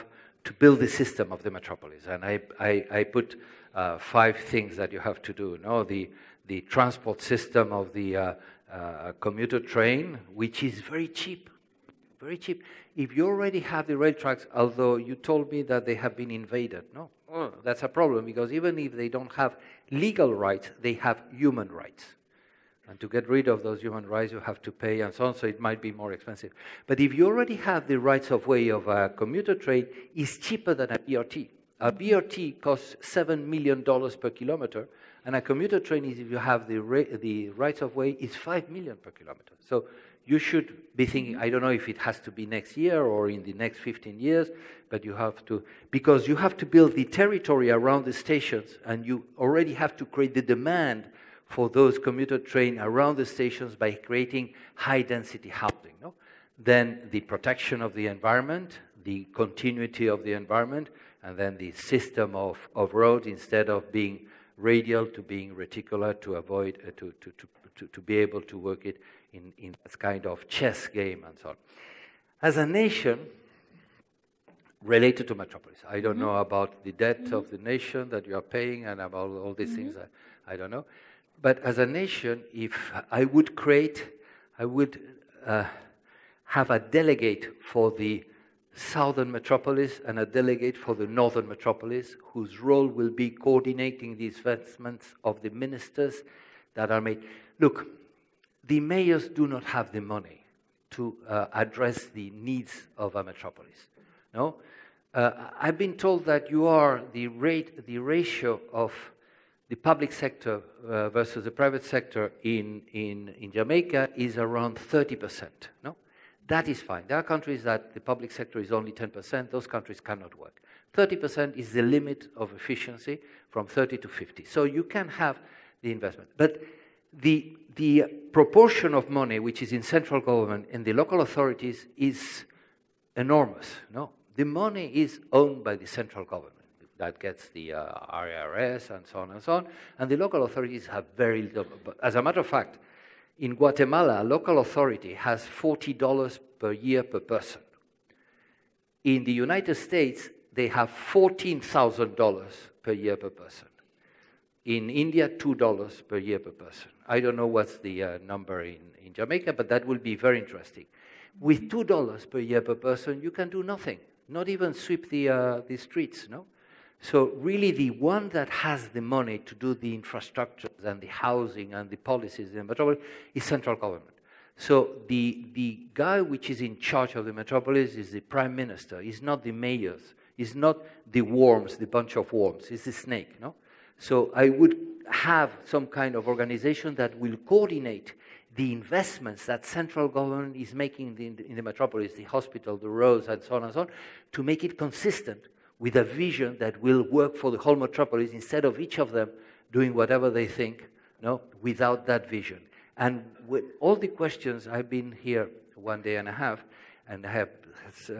to build the system of the metropolis. And I put 5 things that you have to do. No? The transport system of the commuter train, which is very cheap, very cheap. If you already have the rail tracks, although you told me that they have been invaded, no? That's a problem, because even if they don't have legal rights, they have human rights. And to get rid of those human rights, you have to pay and so on, so it might be more expensive. But if you already have the rights of way of a commuter train, it's cheaper than a BRT. A BRT costs $7 million per kilometer, and a commuter train, if you have the rights of way, is $5 million per kilometer. So you should be thinking, I don't know if it has to be next year or in the next 15 years, but you have to, because you have to build the territory around the stations, and you already have to create the demand for those commuter trains around the stations by creating high-density housing. No? Then the protection of the environment, the continuity of the environment, and then the system of road, instead of being radial, to being reticular, to avoid, to be able to work it in this kind of chess game and so on. As a nation, related to metropolis. I don't know about the debt of the nation that you are paying and about all these things, I don't know. But as a nation, if I would create, I would have a delegate for the southern metropolis and a delegate for the northern metropolis, whose role will be coordinating the investments of the ministers that are made. Look, the mayors do not have the money to address the needs of a metropolis. No? I've been told that you are the ratio of the public sector versus the private sector in Jamaica is around 30%. No? That is fine. There are countries that the public sector is only 10%. Those countries cannot work. 30% is the limit of efficiency from 30 to 50. So you can have the investment. But the proportion of money which is in central government and the local authorities is enormous. No? The money is owned by the central government that gets the IRS and so on and so on. And the local authorities have very little. As a matter of fact, in Guatemala, a local authority has $40 per year per person. In the United States, they have $14,000 per year per person. In India, $2 per year per person. I don't know what's the number in Jamaica, but that will be very interesting. With $2 per year per person, you can do nothing, not even sweep the streets, no? So really the one that has the money to do the infrastructure and the housing and the policies in the metropolis is central government. So the guy which is in charge of the metropolis is the prime minister, is not the mayors, is not the worms, the bunch of worms, it's the snake, no? So I would have some kind of organization that will coordinate the investments that central government is making in the metropolis, the hospital, the roads, and so on, to make it consistent with a vision that will work for the whole metropolis instead of each of them doing whatever they think, no, without that vision. And with all the questions, I've been here 1.5 days, and I have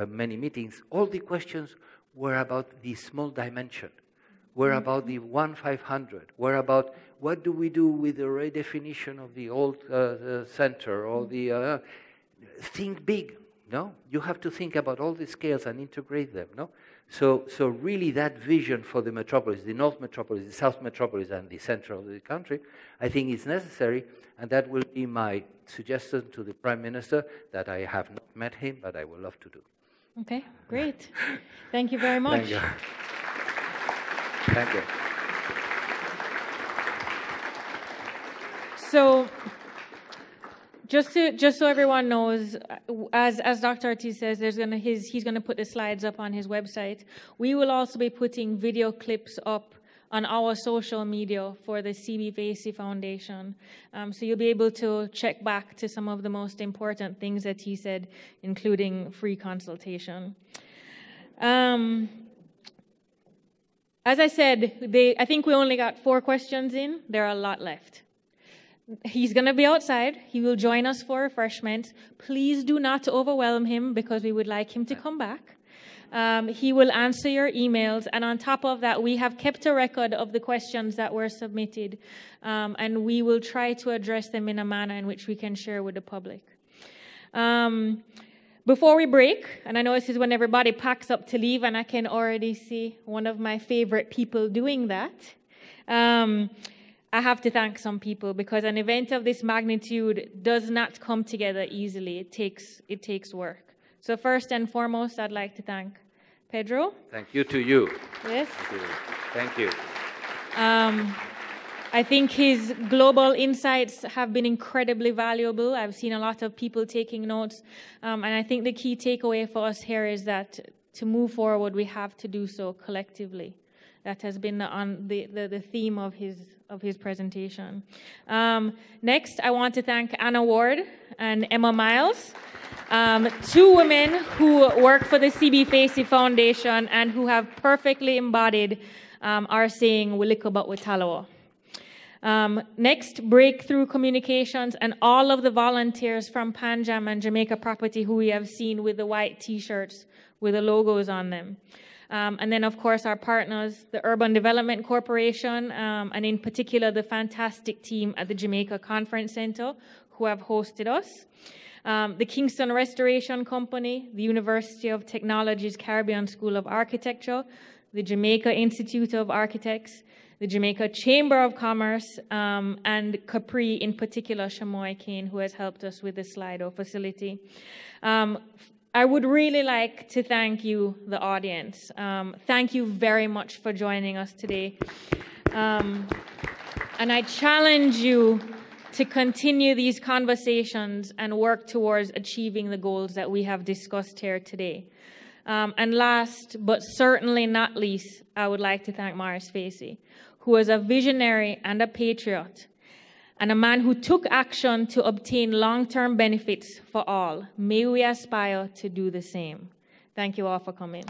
many meetings, all the questions were about the small dimension. Were about the 1/500, were about what do we do with the redefinition of the old center or the... think big, no? You have to think about all the scales and integrate them, no? So really that vision for the metropolis, the north metropolis, the south metropolis, and the center of the country, I think is necessary, and that will be my suggestion to the Prime Minister that I have not met him, but I would love to do. Okay, great. Thank you very much. Thank you. Thank you. So, just so everyone knows, as Dr. Ortiz says, he's gonna put the slides up on his website. We will also be putting video clips up on our social media for the CB Facey Foundation, so you'll be able to check back to some of the most important things that he said, including free consultation. As I said, I think we only got 4 questions in. There are a lot left. He's going to be outside. He will join us for refreshments. Please do not overwhelm him because we would like him to come back. He will answer your emails. And on top of that, we have kept a record of the questions that were submitted. And we will try to address them in a manner in which we can share with the public. Before we break, and I know this is when everybody packs up to leave, and I can already see one of my favorite people doing that, I have to thank some people because an event of this magnitude does not come together easily. It takes work. So first and foremost, I'd like to thank Pedro. Thank you to you. Yes. Thank you. I think his global insights have been incredibly valuable. I've seen a lot of people taking notes. And I think the key takeaway for us here is that to move forward, we have to do so collectively. That has been the theme of his presentation. Next, I want to thank Anna Ward and Emma Miles, two women who work for the CB Facey Foundation and who have perfectly embodied our saying, Wilikoba Watalawa. Next, breakthrough communications and all of the volunteers from Panjam and Jamaica Property who we have seen with the white T-shirts with the logos on them. And then, of course, our partners, the Urban Development Corporation, and in particular, the fantastic team at the Jamaica Conference Center who have hosted us. The Kingston Restoration Company, the University of Technology's Caribbean School of Architecture, the Jamaica Institute of Architects, the Jamaica Chamber of Commerce, and Capri, in particular, Shamoy Kane, who has helped us with the Slido facility. I would really like to thank you, the audience. Thank you very much for joining us today. And I challenge you to continue these conversations and work towards achieving the goals that we have discussed here today. And last, but certainly not least, I would like to thank Maurice Facey, who was a visionary and a patriot, and a man who took action to obtain long-term benefits for all. May we aspire to do the same. Thank you all for coming.